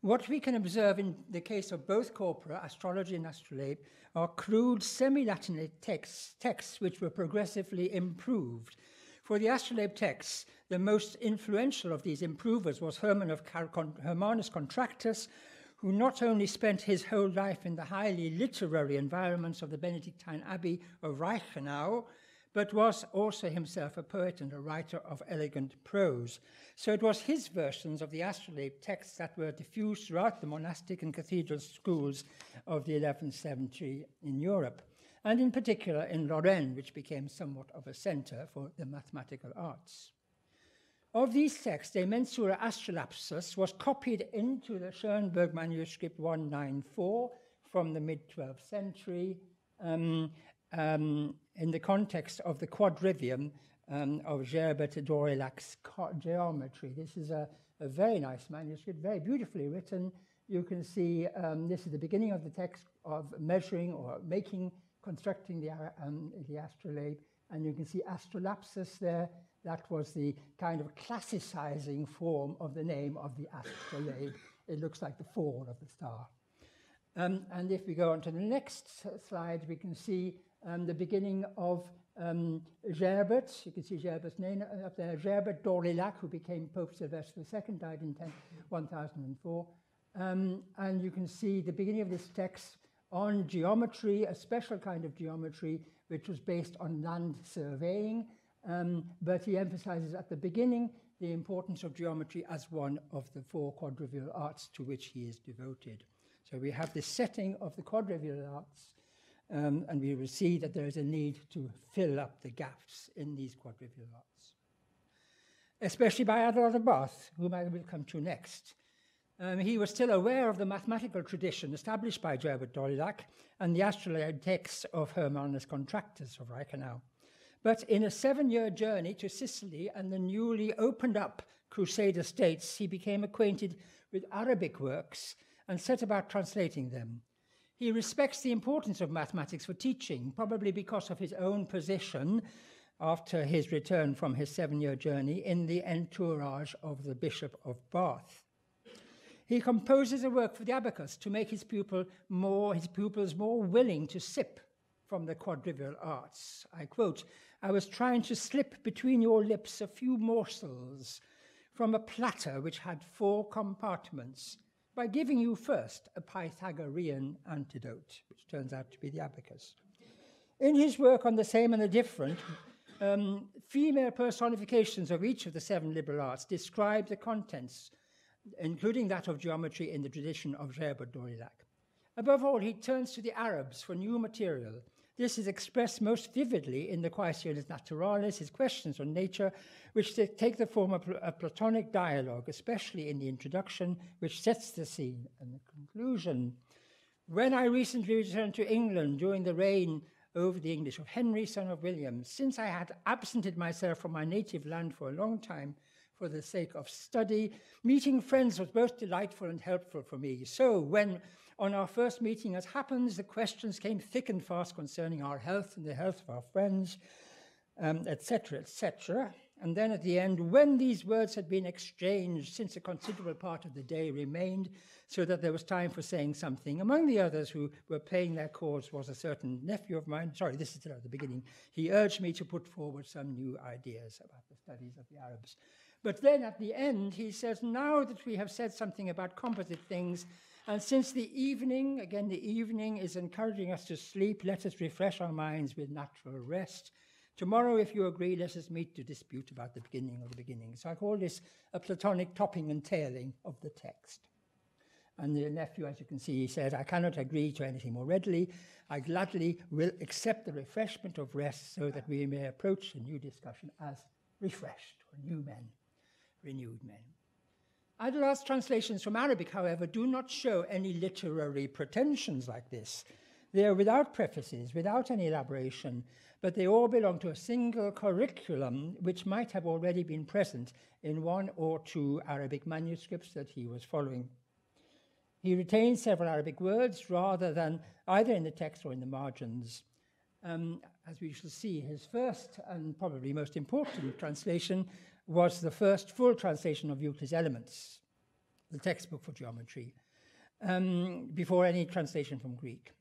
What we can observe in the case of both corpora, astrology and astrolabe, are crude semi-Latinate texts, texts which were progressively improved. For the astrolabe texts, the most influential of these improvers was Hermann of Car Con Hermanus Contractus, who not only spent his whole life in the highly literary environments of the Benedictine Abbey of Reichenau, but was also himself a poet and a writer of elegant prose. So it was his versions of the astrolabe texts that were diffused throughout the monastic and cathedral schools of the eleventh century in Europe, and in particular in Lorraine, which became somewhat of a center for the mathematical arts. Of these texts, the Mensura Astrolapsus was copied into the Schoenberg manuscript one ninety-four from the mid-twelfth century um, um, in the context of the quadrivium um, of Gerbert d'Aurillac's geometry. This is a, a very nice manuscript, very beautifully written. You can see um, this is the beginning of the text of measuring or making, constructing the, um, the astrolabe, and you can see Astrolapsus there. That was the kind of classicizing form of the name of the astrolabe. It looks like the fall of the star. Um, and if we go on to the next slide, we can see um, the beginning of um, Gerbert. You can see Gerbert's name up there. Gerbert d'Aurillac, who became Pope Sylvester the Second, died in ten, one thousand four. Um, and you can see the beginning of this text on geometry, a special kind of geometry, which was based on land surveying. Um, but he emphasizes at the beginning the importance of geometry as one of the four quadrivial arts to which he is devoted. So we have this setting of the quadrivial arts, um, and we will see that there is a need to fill up the gaps in these quadrivial arts, especially by Adelard of Bath, whom I will come to next. Um, he was still aware of the mathematical tradition established by Gerbert d'Aurillac and the astrolabe texts of Hermanus Contractus of Reichenau. But in a seven-year journey to Sicily and the newly opened-up Crusader states, he became acquainted with Arabic works and set about translating them. He respects the importance of mathematics for teaching, probably because of his own position after his return from his seven-year journey in the entourage of the Bishop of Bath. He composes a work for the abacus to make his pupil more, his pupils more willing to sip from the quadrivial arts. I quote, "I was trying to slip between your lips a few morsels from a platter which had four compartments, by giving you first a Pythagorean antidote," which turns out to be the abacus. In his work on the same and the different, um, female personifications of each of the seven liberal arts describe the contents, including that of geometry in the tradition of Gerbert d'Aurillac. Above all, he turns to the Arabs for new material. This is expressed most vividly in the Quaestiones Naturalis, his questions on nature, which take the form of a Platonic dialogue, especially in the introduction, which sets the scene and the conclusion. "When I recently returned to England during the reign over the English of Henry, son of William, since I had absented myself from my native land for a long time for the sake of study, meeting friends was both delightful and helpful for me. So when on our first meeting, as happens, the questions came thick and fast concerning our health and the health of our friends, et cetera, um, et cetera. And then at the end, when these words had been exchanged, since a considerable part of the day remained, so that there was time for saying something. Among the others who were playing their chords was a certain nephew of mine." Sorry, this is at the beginning. "He urged me to put forward some new ideas about the studies of the Arabs." But then at the end, he says, "Now that we have said something about composite things, and since the evening, again the evening, is encouraging us to sleep, let us refresh our minds with natural rest. Tomorrow, if you agree, let us meet to dispute about the beginning of the beginning." So I call this a Platonic topping and tailing of the text. And the nephew, as you can see, he said, "I cannot agree to anything more readily. I gladly will accept the refreshment of rest so that we may approach a new discussion as refreshed, or new men, renewed men." Adelard's translations from Arabic, however, do not show any literary pretensions like this. They are without prefaces, without any elaboration, but they all belong to a single curriculum which might have already been present in one or two Arabic manuscripts that he was following. He retains several Arabic words rather than either in the text or in the margins. Um, as we shall see, his first and probably most important translation was the first full translation of Euclid's Elements, the textbook for geometry, um, before any translation from Greek.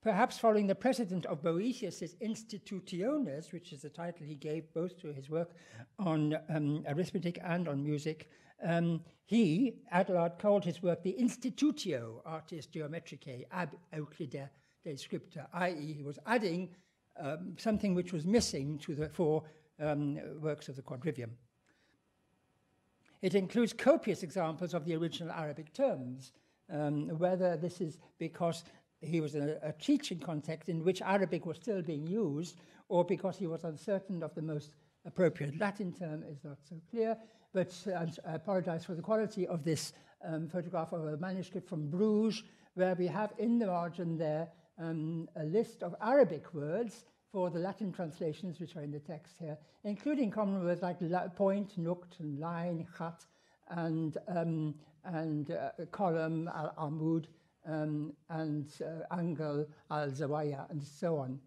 Perhaps following the precedent of Boethius' Institutiones, which is the title he gave both to his work on um, arithmetic and on music, um, he, Adelard, called his work the Institutio Artis Geometricae ab Euclide Descripta, that is he was adding um, something which was missing to the four um, works of the quadrivium. It includes copious examples of the original Arabic terms, um, whether this is because he was in a, a teaching context in which Arabic was still being used or because he was uncertain of the most appropriate Latin term is not so clear, but uh, I apologize for the quality of this um, photograph of a manuscript from Bruges, where we have in the margin there um, a list of Arabic words for the Latin translations which are in the text here, including common words like point, nuct, and line, khat, and, um, and uh, column, al-amud, um, and uh, angle, al-zawaya, and so on.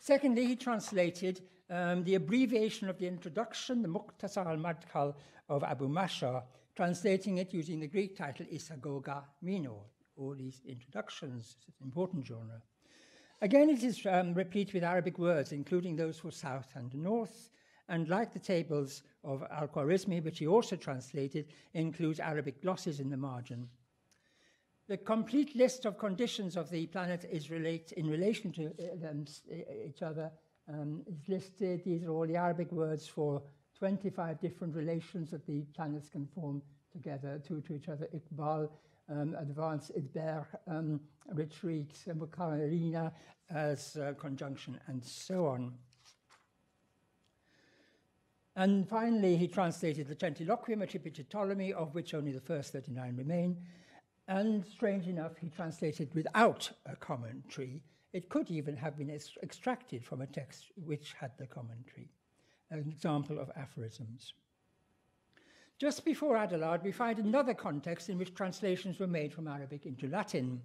Secondly, he translated um, the abbreviation of the introduction, the Muqtasar al-Madkhal of Abu Ma'shar, translating it using the Greek title Isagoga Minor. All these introductions, it's an important genre. Again, it is um, replete with Arabic words, including those for south and north, and like the tables of Al-Khwarizmi, which he also translated, includes Arabic glosses in the margin. The complete list of conditions of the planet is relate, in relation to uh, each other um, is listed. These are all the Arabic words for twenty-five different relations that the planets can form together to, to each other. Iqbal, Um, advance, idber, um, retreat, mukarina as uh, conjunction, and so on. And finally, he translated the Gentiloquium attributed to Ptolemy, of which only the first thirty-nine remain. And strange enough, he translated without a commentary. It could even have been ex extracted from a text which had the commentary, an example of aphorisms. Just before Adelard, we find another context in which translations were made from Arabic into Latin.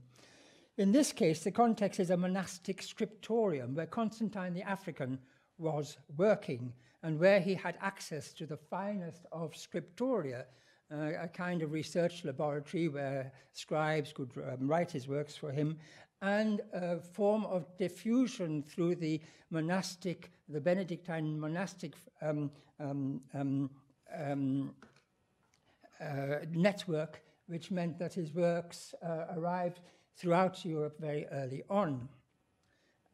In this case, the context is a monastic scriptorium where Constantine the African was working and where he had access to the finest of scriptoria, uh, a kind of research laboratory where scribes could um, write his works for him, and a form of diffusion through the monastic, the Benedictine monastic um, um, um, um, uh, network, which meant that his works uh, arrived throughout Europe very early on.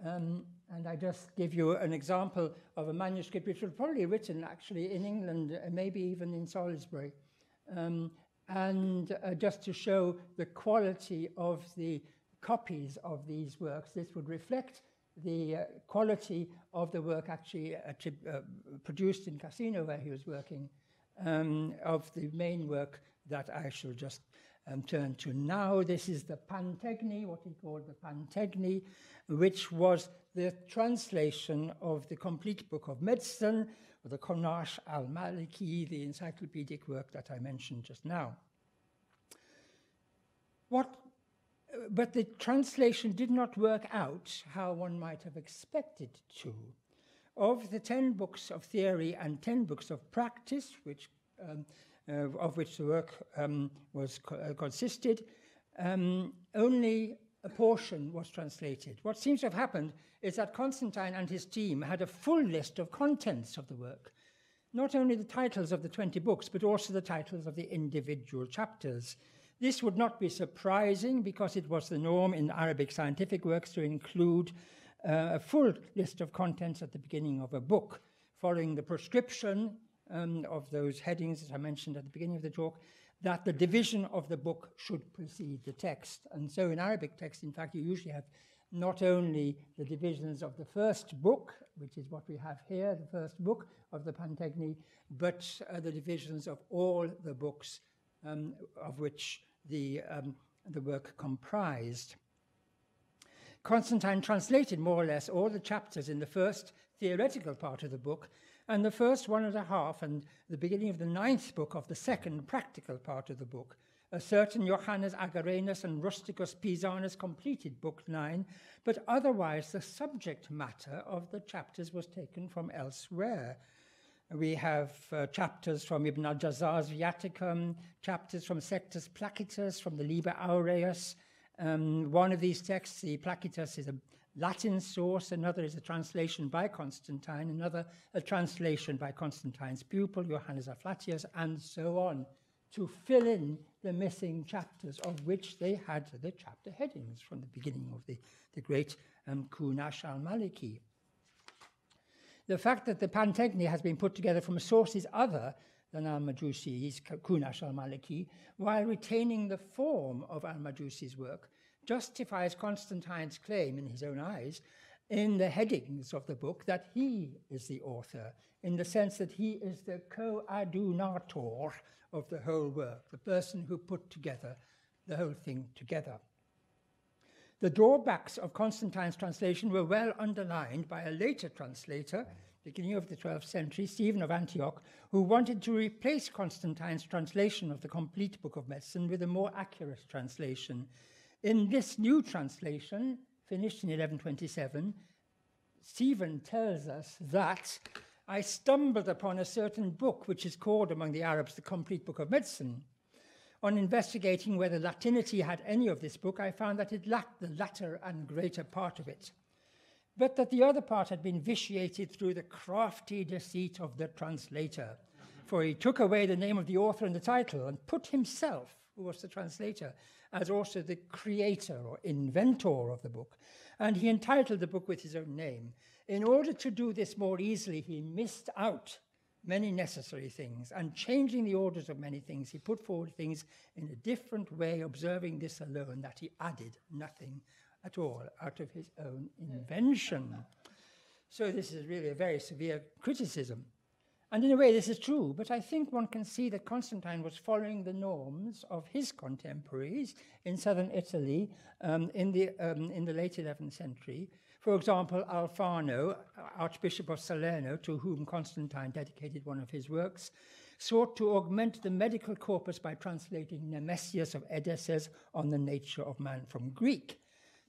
Um, and I just give you an example of a manuscript which was probably written actually in England, uh, maybe even in Salisbury, um, and uh, just to show the quality of the copies of these works. This would reflect the uh, quality of the work actually uh, uh, produced in Cassino, where he was working, um, of the main work that I shall just Um, turn to now. This is the Pantegni, what he called the Pantegni, which was the translation of the complete book of medicine, or the Konash al-Maliki, the encyclopedic work that I mentioned just now. What, but the translation did not work out how one might have expected to. Of the ten books of theory and ten books of practice, which um, Uh, of which the work um, was co uh, consisted, um, only a portion was translated. What seems to have happened is that Constantine and his team had a full list of contents of the work, not only the titles of the twenty books, but also the titles of the individual chapters. This would not be surprising because it was the norm in Arabic scientific works to include uh, a full list of contents at the beginning of a book, following the prescription Um, of those headings, as I mentioned at the beginning of the talk, that the division of the book should precede the text. And so in Arabic text, in fact, you usually have not only the divisions of the first book, which is what we have here, the first book of the Pantegni, but uh, the divisions of all the books um, of which the, um, the work comprised. Constantine translated more or less all the chapters in the first theoretical part of the book, and the first one and a half and the beginning of the ninth book of the second practical part of the book. A certain Johannes Agarenus and Rusticus Pisanus completed book nine, but otherwise the subject matter of the chapters was taken from elsewhere. We have uh, chapters from Ibn al-Jazar's Viaticum, chapters from Sextus Placitus, from the Liber Aureus. Um, one of these texts, the Placitus, is a Latin source, another is a translation by Constantine, another a translation by Constantine's pupil, Johannes Afflatius, and so on, to fill in the missing chapters of which they had the chapter headings from the beginning of the, the great um, Kunash al-Maliki. The fact that the Pantegni has been put together from sources other than al-Majusi's Kunash al-Maliki, while retaining the form of al-Majusi's work, justifies Constantine's claim in his own eyes in the headings of the book that he is the author, in the sense that he is the co-adunator of the whole work, the person who put together the whole thing together. The drawbacks of Constantine's translation were well underlined by a later translator, beginning of the twelfth century, Stephen of Antioch, who wanted to replace Constantine's translation of the complete book of medicine with a more accurate translation. In this new translation, finished in eleven twenty-seven, Stephen tells us that I stumbled upon a certain book which is called among the Arabs the Complete Book of Medicine. On investigating whether Latinity had any of this book, I found that it lacked the latter and greater part of it, but that the other part had been vitiated through the crafty deceit of the translator. For he took away the name of the author and the title and put himself, who was the translator, as also the creator or inventor of the book, and he entitled the book with his own name. In order to do this more easily, he missed out many necessary things, and changing the orders of many things, he put forward things in a different way, observing this alone, that he added nothing at all out of his own invention. So this is really a very severe criticism. And in a way, this is true, but I think one can see that Constantine was following the norms of his contemporaries in southern Italy um, in, the, um, in the late eleventh century. For example, Alfano, Archbishop of Salerno, to whom Constantine dedicated one of his works, sought to augment the medical corpus by translating Nemesius of Edesses on the nature of man from Greek.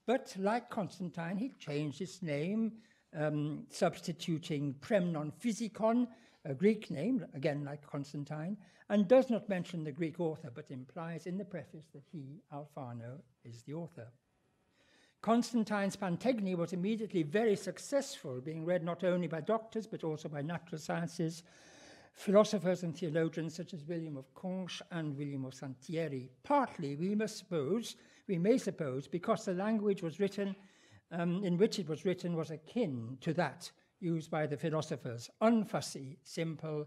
But like Constantine, he changed his name, um, substituting Premnon Physicon, a Greek name, again like Constantine, and does not mention the Greek author, but implies in the preface that he, Alfano, is the author. Constantine's Pantagruel was immediately very successful, being read not only by doctors, but also by natural sciences, philosophers and theologians such as William of Conches and William of Santieri. Partly, we must suppose, we may suppose, because the language was written, um, in which it was written was akin to that used by the philosophers, unfussy, simple,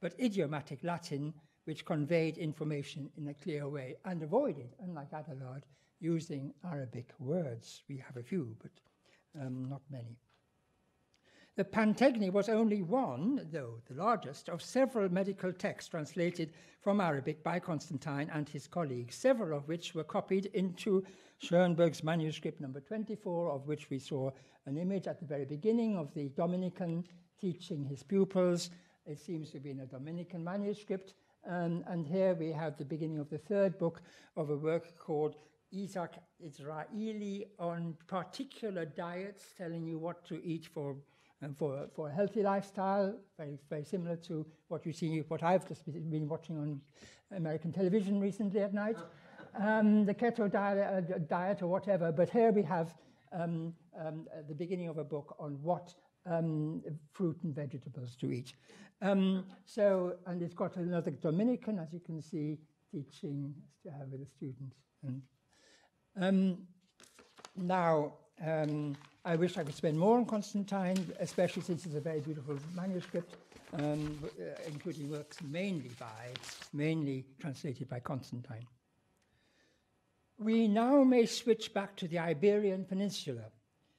but idiomatic Latin, which conveyed information in a clear way and avoided, unlike Adelard, using Arabic words. We have a few, but um, not many. The Pantagruel was only one, though the largest, of several medical texts translated from Arabic by Constantine and his colleagues, several of which were copied into Schoenberg's manuscript number twenty-four, of which we saw an image at the very beginning of the Dominican teaching his pupils. It seems to be in a Dominican manuscript. Um, and here we have the beginning of the third book of a work called Isaac Israeli on particular diets, telling you what to eat for, um, for, for a healthy lifestyle, very, very similar to what you see, what I've just been watching on American television recently at night. Um, the keto diet, uh, diet or whatever, but here we have um, um, the beginning of a book on what um, fruit and vegetables to eat. Um, so, and it's got another Dominican, as you can see, teaching uh, with the students. And, um, now, um, I wish I could spend more on Constantine, especially since it's a very beautiful manuscript, um, uh, including works mainly by, mainly translated by Constantine. We now may switch back to the Iberian Peninsula.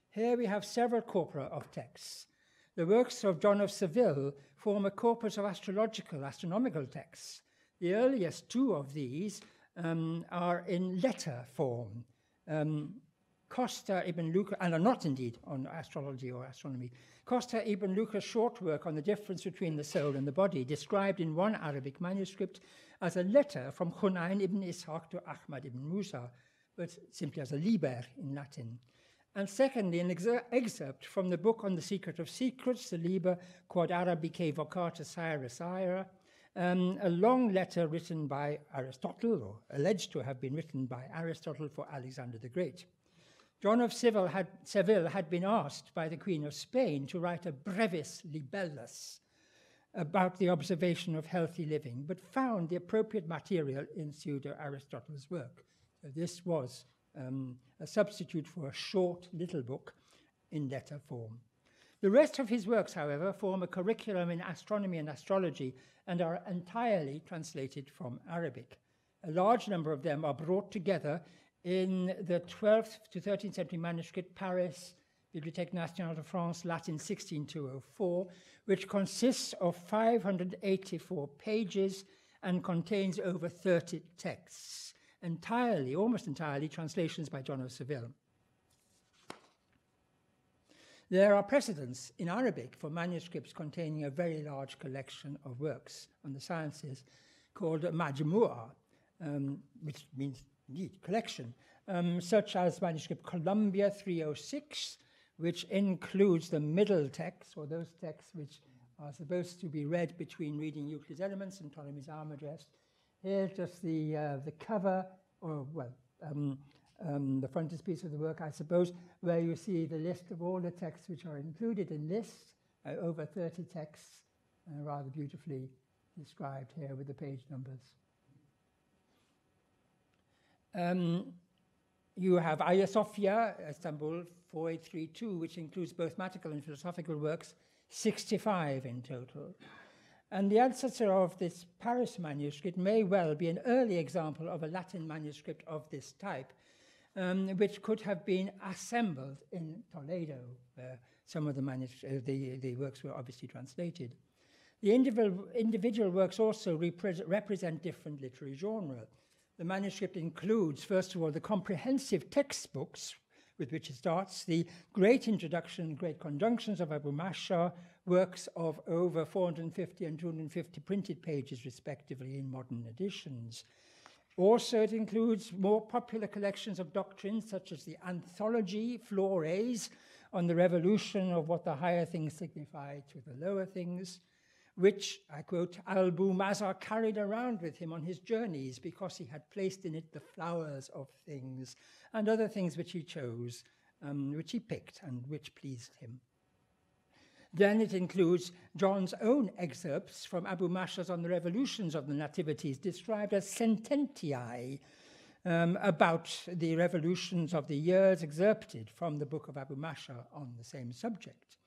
Here we have several corpora of texts. The works of John of Seville form a corpus of astrological, astronomical texts. The earliest two of these um, are in letter form. Um, Costa ibn Lucas, and are not indeed on astrology or astronomy. Costa ibn Lucas' short work on the difference between the soul and the body, described in one Arabic manuscript as a letter from Hunayn ibn Ishaq to Ahmad ibn Musa, but simply as a liber in Latin. And secondly, an exer excerpt from the book on the secret of secrets, the Liber Quod Arabicae Vocatus Iris Ira, um, a long letter written by Aristotle, or alleged to have been written by Aristotle for Alexander the Great. John of Seville had, Seville had been asked by the Queen of Spain to write a brevis libellus about the observation of healthy living, but found the appropriate material in pseudo-Aristotle's work. So this was um, a substitute for a short little book in letter form. The rest of his works, however, form a curriculum in astronomy and astrology and are entirely translated from Arabic. A large number of them are brought together in the twelfth to thirteenth century manuscript, Paris, Bibliothèque Nationale de France, Latin sixteen two oh four, which consists of five hundred eighty-four pages and contains over thirty texts, entirely, almost entirely, translations by John of Seville. There are precedents in Arabic for manuscripts containing a very large collection of works on the sciences called Majmu'a, um, which means indeed, collection, um, such as manuscript Columbia three oh six, which includes the middle texts, or those texts which are supposed to be read between reading Euclid's Elements and Ptolemy's Armadress. Here's just the, uh, the cover, or well, um, um, the frontispiece of the work, I suppose, where you see the list of all the texts which are included in lists, uh, over thirty texts, uh, rather beautifully described here with the page numbers. Um, you have Hagia Sophia, Istanbul, four eight three two, which includes both mathematical and philosophical works, sixty-five in total. And the ancestor of this Paris manuscript may well be an early example of a Latin manuscript of this type, um, which could have been assembled in Toledo, where some of the, manus uh, the, the works were obviously translated. The individual, individual works also repre represent different literary genres. The manuscript includes, first of all, the comprehensive textbooks with which it starts, the great introduction and great conjunctions of Abu Ma'shar, works of over four hundred fifty and two hundred fifty printed pages, respectively, in modern editions. Also, it includes more popular collections of doctrines, such as the anthology, Flores, on the revolution of what the higher things signify to the lower things, which, I quote, Abu Ma'shar carried around with him on his journeys because he had placed in it the flowers of things and other things which he chose, um, which he picked and which pleased him. Then it includes John's own excerpts from Abu Ma'shar's on the revolutions of the nativities, described as sententiae, um, about the revolutions of the years excerpted from the book of Abu Ma'shar on the same subject.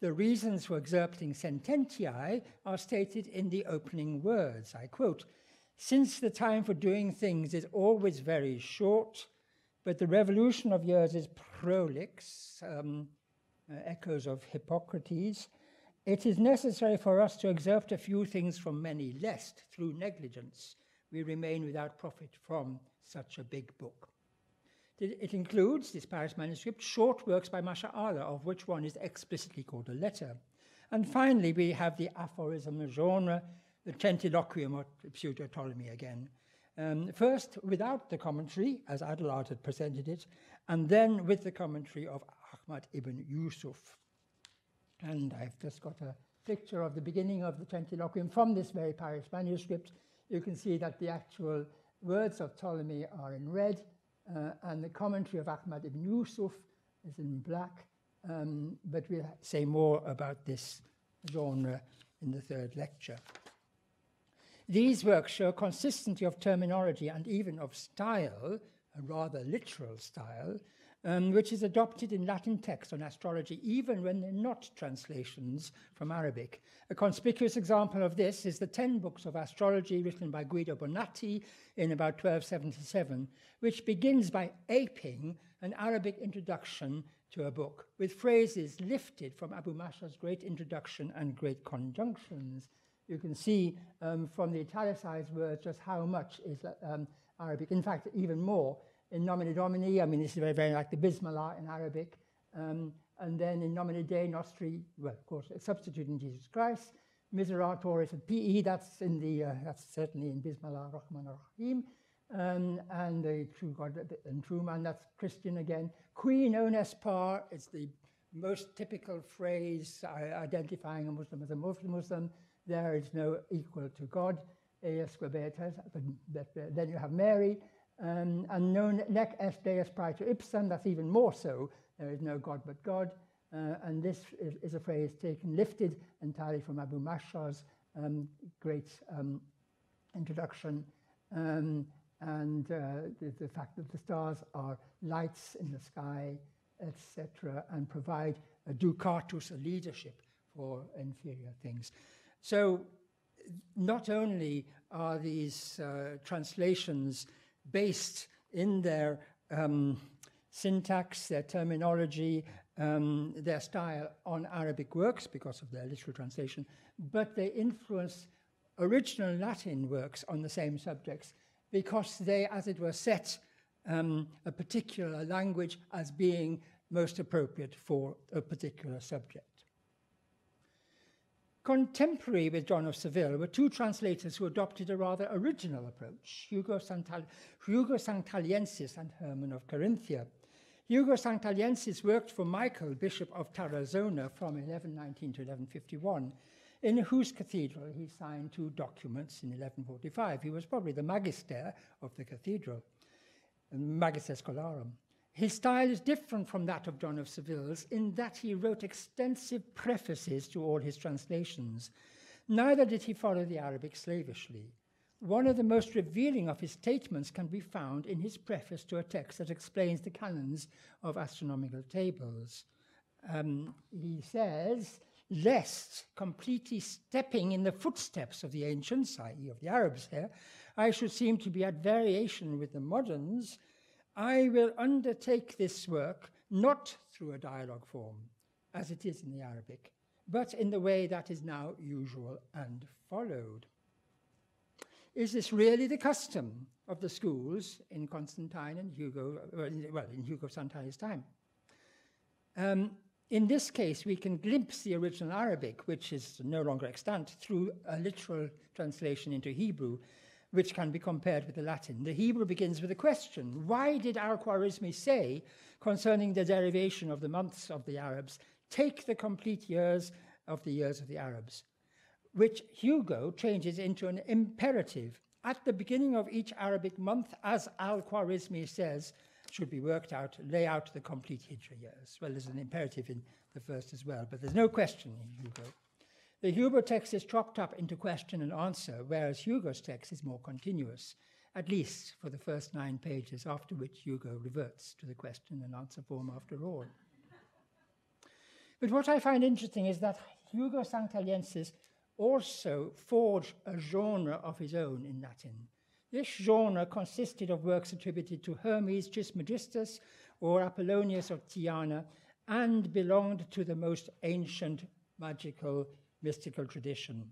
The reasons for excerpting sententiae are stated in the opening words. I quote, "Since the time for doing things is always very short, but the revolution of years is prolix," um, uh, echoes of Hippocrates, "it is necessary for us to excerpt a few things from many, lest, through negligence, we remain without profit from such a big book." It includes, this Paris manuscript, short works by Masha'Allah, of which one is explicitly called a letter. And finally, we have the aphorism of genre, the Centiloquium of Pseudo-Ptolemy again. Um, first, without the commentary, as Adelard had presented it, and then with the commentary of Ahmad ibn Yusuf. And I've just got a picture of the beginning of the Centiloquium from this very Paris manuscript. You can see that the actual words of Ptolemy are in red, Uh, and the commentary of Ahmad ibn Yusuf is in black, um, but we'll say more about this genre in the third lecture. These works show consistency of terminology and even of style, a rather literal style, um, which is adopted in Latin texts on astrology, even when they're not translations from Arabic. A conspicuous example of this is the ten books of astrology written by Guido Bonatti in about twelve seventy-seven, which begins by aping an Arabic introduction to a book with phrases lifted from Abu Ma'shar's great introduction and great conjunctions. You can see um, from the italicized words just how much is um, Arabic, in fact, even more. In nomine Domini, I mean, this is very, very like the Bismillah in Arabic. Um, and then in nomine Dei nostri, well, of course, substituting Jesus Christ. Miseratoris and P E, that's in the, uh, that's certainly in Bismillah, Rahman, Rahim. Um, and the true God and true man, that's Christian again. Qui non est par, it's the most typical phrase identifying a Muslim as a Muslim. There is no equal to God. Then you have Mary. Um, and no nec est deus praetor ipsum, that's even more so, there is no God but God, uh, and this is, is a phrase taken, lifted entirely from Abu Ma'shar's um, great um, introduction, um, and uh, the, the fact that the stars are lights in the sky, et cetera, and provide a ducatus, a leadership for inferior things. So not only are these uh, translations based in their um, syntax, their terminology, um, their style on Arabic works because of their literal translation, but they influence original Latin works on the same subjects because they, as it were, set um, a particular language as being most appropriate for a particular subject. Contemporary with John of Seville were two translators who adopted a rather original approach, Hugo, Santal Hugo Sanctaliensis and Herman of Carinthia. Hugo Sanctaliensis worked for Michael, Bishop of Tarazona, from eleven nineteen to eleven fifty-one, in whose cathedral he signed two documents in eleven forty-five. He was probably the magister of the cathedral, Magister Scholarum. His style is different from that of John of Seville's in that he wrote extensive prefaces to all his translations. Neither did he follow the Arabic slavishly. One of the most revealing of his statements can be found in his preface to a text that explains the canons of astronomical tables. Um, he says, "Lest, completely stepping in the footsteps of the ancients, that is of the Arabs here, I should seem to be at variation with the moderns, I will undertake this work not through a dialogue form, as it is in the Arabic, but in the way that is now usual and followed. Is this really the custom of the schools in Constantine and Hugo, well, in Hugo Santaya's time? Um, in this case, we can glimpse the original Arabic, which is no longer extant, through a literal translation into Hebrew, which can be compared with the Latin. The Hebrew begins with a question. Why did Al-Khwarizmi say, concerning the derivation of the months of the Arabs, take the complete years of the years of the Arabs? Which Hugo changes into an imperative at the beginning of each Arabic month, as Al-Khwarizmi says, should be worked out, lay out the complete Hijra years. Well, there's an imperative in the first as well, but there's no question in Hugo. The Hugo text is chopped up into question and answer, whereas Hugo's text is more continuous, at least for the first nine pages, after which Hugo reverts to the question and answer form after all. But what I find interesting is that Hugo Sanctaliensis also forged a genre of his own in Latin. This genre consisted of works attributed to Hermes Trismegistus or Apollonius of Tyana, and belonged to the most ancient magical, mystical tradition.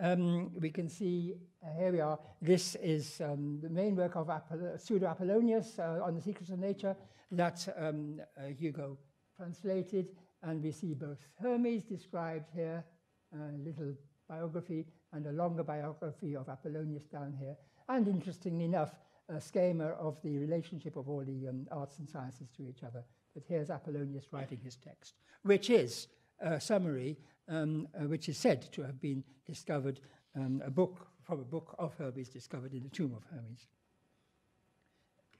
Um, we can see, uh, here we are, this is um, the main work of Apollo, Pseudo-Apollonius uh, on the secrets of nature that um, uh, Hugo translated, and we see both Hermes described here, a little biography, and a longer biography of Apollonius down here, and interestingly enough, a schema of the relationship of all the um, arts and sciences to each other. But here's Apollonius writing his text, which is a summary um, uh, which is said to have been discovered, um, a book from a book of Hermes discovered in the tomb of Hermes.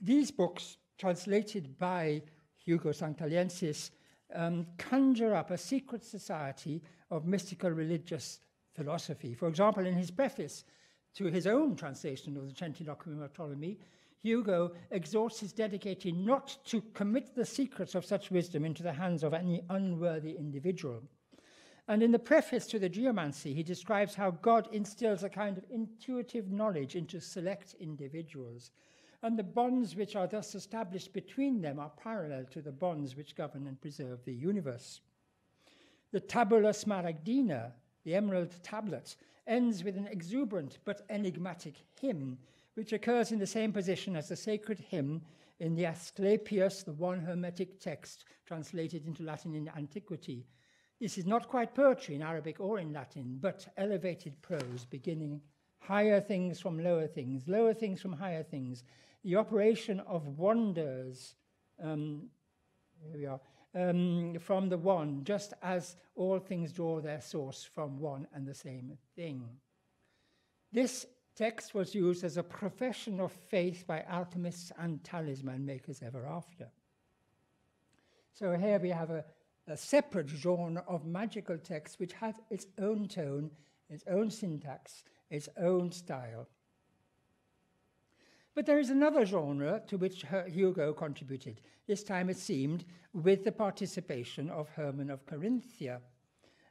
These books, translated by Hugo Sanctaliensis, Um, conjure up a secret society of mystical religious philosophy. For example, in his preface to his own translation of the Centiloquium of Ptolemy, Hugo exhorts his dedicatee not to commit the secrets of such wisdom into the hands of any unworthy individual. And in the preface to the Geomancy, he describes how God instills a kind of intuitive knowledge into select individuals, and the bonds which are thus established between them are parallel to the bonds which govern and preserve the universe. The Tabula Smaragdina, the Emerald Tablet, ends with an exuberant but enigmatic hymn, which occurs in the same position as the sacred hymn in the Asclepius, the one hermetic text translated into Latin in antiquity. This is not quite poetry in Arabic or in Latin, but elevated prose beginning higher things from lower things, lower things from higher things, the operation of wonders, um, here we are, um, from the one, just as all things draw their source from one and the same thing. This text was used as a profession of faith by alchemists and talisman makers ever after. So here we have a, a separate genre of magical text which had its own tone, its own syntax, its own style. But there is another genre to which Hugo contributed, this time it seemed, with the participation of Hermann of Carinthia,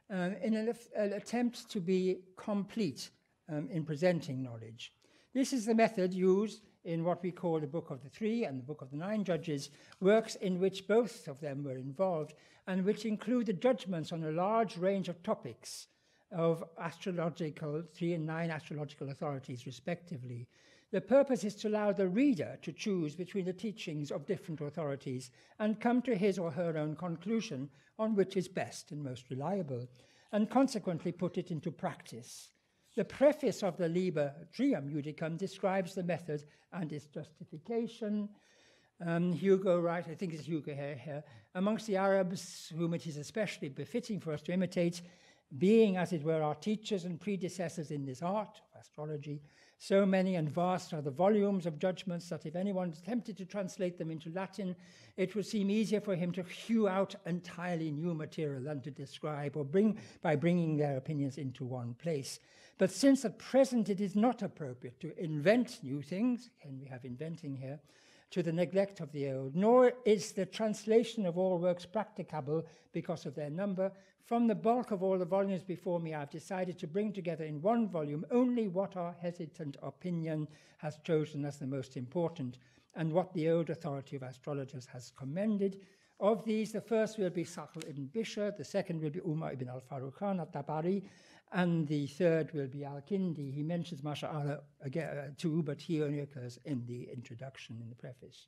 um, in an, an attempt to be complete um, in presenting knowledge. This is the method used in what we call the Book of the Three and the Book of the Nine Judges, works in which both of them were involved and which include the judgments on a large range of topics of astrological, three and nine astrological authorities respectively. The purpose is to allow the reader to choose between the teachings of different authorities and come to his or her own conclusion on which is best and most reliable, and consequently put it into practice. The preface of the Liber Trium Judicum describes the method and its justification. Um, Hugo writes, I think it's Hugo here, here, amongst the Arabs, whom it is especially befitting for us to imitate, being, as it were, our teachers and predecessors in this art of astrology, so many and vast are the volumes of judgments that if anyone attempted to translate them into Latin, it would seem easier for him to hew out entirely new material than to describe or bring by bringing their opinions into one place. But since at present it is not appropriate to invent new things, and we have inventing here, to the neglect of the old, nor is the translation of all works practicable because of their number. From the bulk of all the volumes before me, I have decided to bring together in one volume only what our hesitant opinion has chosen as the most important, and what the old authority of astrologers has commended. Of these, the first will be Sakhl ibn Bishr, the second will be Umar ibn al-Farukhan at-Tabari, and the third will be Al-Kindi. He mentions Masha'Allah again too, but he only occurs in the introduction, in the preface.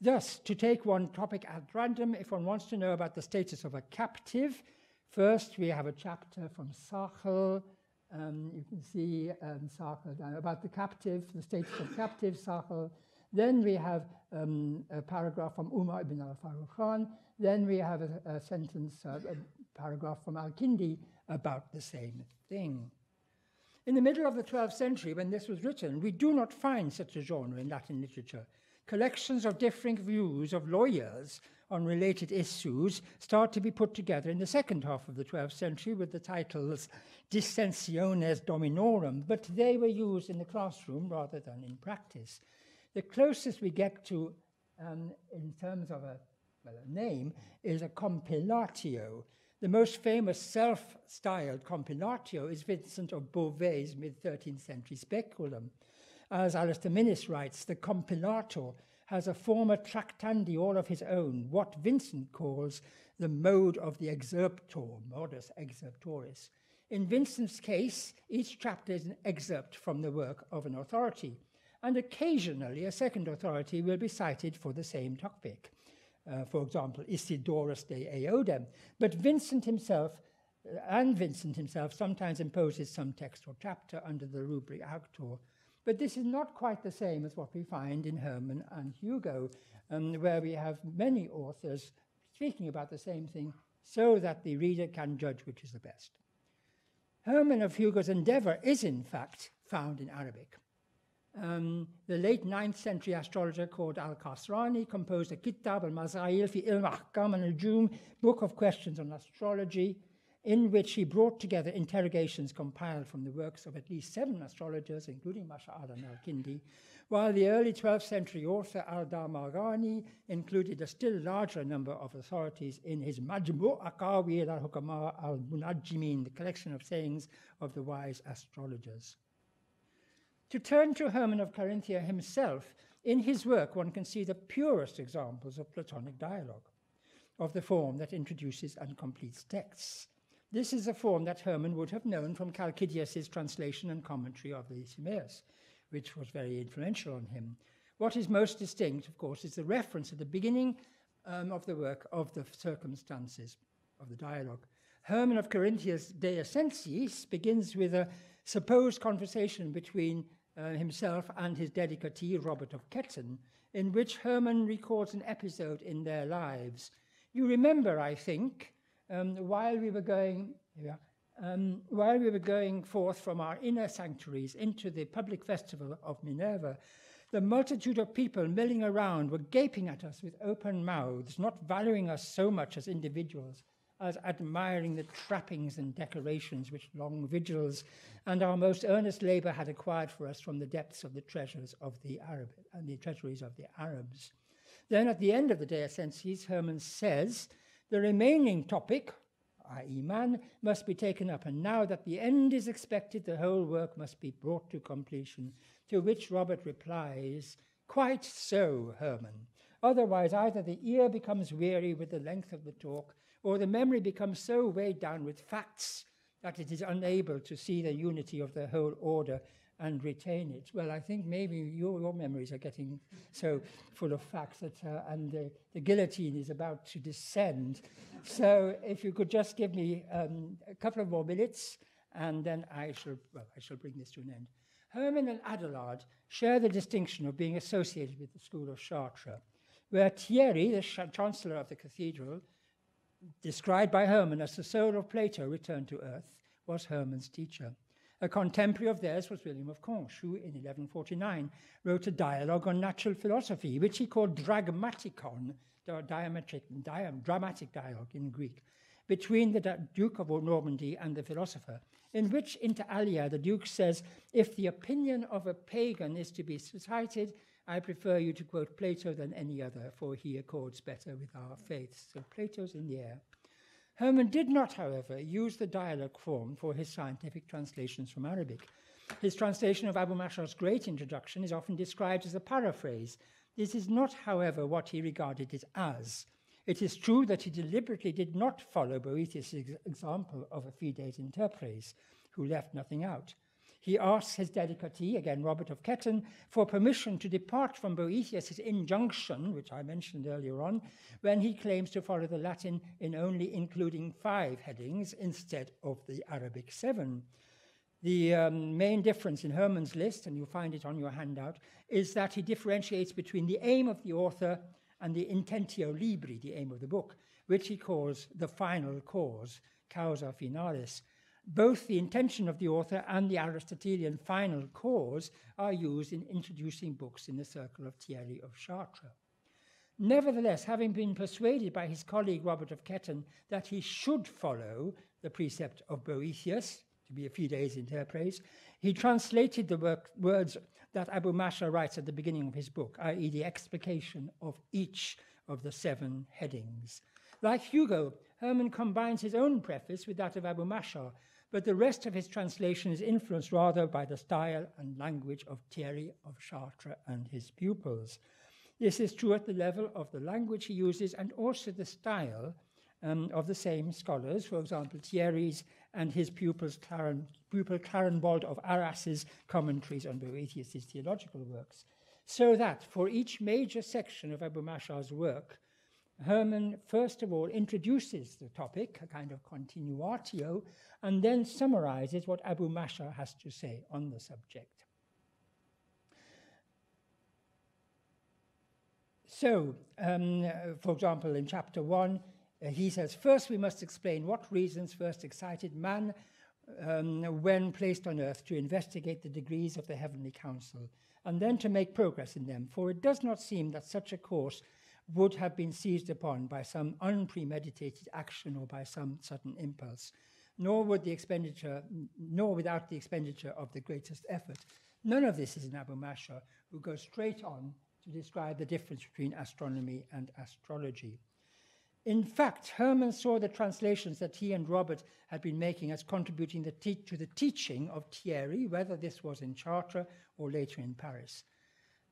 Thus, to take one topic at random, if one wants to know about the status of a captive, first we have a chapter from Sakhl. Um, you can see um, Sakhl down about the captive, the status of captives, Sakhl. Then we have um, a paragraph from Umar ibn al-Farukhan. Then we have a, a sentence, uh, a paragraph from Al-Kindi about the same thing. In the middle of the twelfth century, when this was written, we do not find such a genre in Latin literature. Collections of differing views of lawyers on related issues start to be put together in the second half of the twelfth century with the titles Dissensiones Dominorum, but they were used in the classroom rather than in practice. The closest we get to, um, in terms of a, well, a name, is a compilatio. The most famous self-styled compilatio is Vincent of Beauvais' mid-thirteenth century Speculum. As Aristomenes writes, the compilator has a former tractandi all of his own, what Vincent calls the mode of the excerptor, modus excerptoris. In Vincent's case, each chapter is an excerpt from the work of an authority, and occasionally a second authority will be cited for the same topic. Uh, for example, Isidorus de Eodem. But Vincent himself, and Vincent himself, sometimes imposes some text or chapter under the rubric auctor. But this is not quite the same as what we find in Hermann and Hugo, um, where we have many authors speaking about the same thing so that the reader can judge which is the best. Hermann of Hugo's endeavor is, in fact, found in Arabic. Um, the late ninth century astrologer called Al-Kasrani composed a Kitab al-Mazail fi il-Mahkam al-Nujum, book of questions on astrology, in which he brought together interrogations compiled from the works of at least seven astrologers, including Masha'Allah and Al-Kindi, while the early twelfth century author al-Damarani included a still larger number of authorities in his Majmu' Aqawil al-Hukama al-Munajjimin, the collection of sayings of the wise astrologers. To turn to Hermann of Carinthia himself, in his work one can see the purest examples of Platonic dialogue, of the form that introduces and completes texts. This is a form that Hermann would have known from Chalcidius' translation and commentary of the Timaeus, which was very influential on him. What is most distinct, of course, is the reference at the beginning um, of the work of the circumstances of the dialogue. Hermann of Carinthia's De Essentiis begins with a supposed conversation between Uh, himself and his dedicatee, Robert of Ketton, in which Hermann records an episode in their lives. You remember, I think, um, while we were going, yeah, um, while we were going forth from our inner sanctuaries into the public festival of Minerva, the multitude of people milling around were gaping at us with open mouths, not valuing us so much as individuals, as admiring the trappings and decorations which long vigils and our most earnest labor had acquired for us from the depths of the treasures of the Arab and the treasuries of the Arabs. Then at the end of the De Essentiis, Hermann says, the remaining topic, that is man, must be taken up, and now that the end is expected, the whole work must be brought to completion, to which Robert replies, quite so, Hermann. Otherwise, either the ear becomes weary with the length of the talk, or the memory becomes so weighed down with facts that it is unable to see the unity of the whole order and retain it. Well, I think maybe your, your memories are getting so full of facts that, uh, and the, the guillotine is about to descend. So if you could just give me um, a couple of more minutes, and then I shall, well, I shall bring this to an end. Hermann and Adelard share the distinction of being associated with the school of Chartres, where Thierry, the ch chancellor of the cathedral, described by Hermann as the soul of Plato returned to earth, was Hermann's teacher. A contemporary of theirs was William of Conches, who in eleven forty-nine wrote a dialogue on natural philosophy, which he called Dragmaticon, dramatic dialogue in Greek, between the Duke of Normandy and the philosopher, in which, inter alia, the Duke says, if the opinion of a pagan is to be cited, I prefer you to quote Plato than any other, for he accords better with our faiths. So Plato's in the air. Hermann did not, however, use the dialogue form for his scientific translations from Arabic. His translation of Abu Ma'shar's great introduction is often described as a paraphrase. This is not, however, what he regarded it as. It is true that he deliberately did not follow Boethius' example of a fides interpres, who left nothing out. He asks his dedicatee, again Robert of Ketton, for permission to depart from Boethius' injunction, which I mentioned earlier on, when he claims to follow the Latin in only including five headings instead of the Arabic seven. The um, main difference in Herman's list, and you'll find it on your handout, is that he differentiates between the aim of the author and the intentio libri, the aim of the book, which he calls the final cause, causa finalis. Both the intention of the author and the Aristotelian final cause are used in introducing books in the circle of Thierry of Chartres. Nevertheless, having been persuaded by his colleague Robert of Ketton that he should follow the precept of Boethius, to be a fides interpres, he translated the work, words that Abu Ma'shar writes at the beginning of his book, that is the explication of each of the seven headings. Like Hugo, Herman combines his own preface with that of Abu Ma'shar, but the rest of his translation is influenced rather by the style and language of Thierry of Chartres and his pupils. This is true at the level of the language he uses and also the style um, of the same scholars, for example, Thierry's and his pupils Claren, pupil Clarenbold of Arras's commentaries on Boethius' theological works, so that for each major section of Abu Ma'shar's work, Herman first of all introduces the topic, a kind of continuatio, and then summarizes what Abu Ma'shar has to say on the subject. So, um, for example, in chapter one, uh, he says, first we must explain what reasons first excited man um, when placed on earth to investigate the degrees of the heavenly council, and then to make progress in them, for it does not seem that such a course would have been seized upon by some unpremeditated action or by some sudden impulse, nor would the expenditure, nor without the expenditure of the greatest effort. None of this is in Abu Ma'shar, who goes straight on to describe the difference between astronomy and astrology. In fact, Herman saw the translations that he and Robert had been making as contributing the te- to the teaching of Thierry, whether this was in Chartres or later in Paris.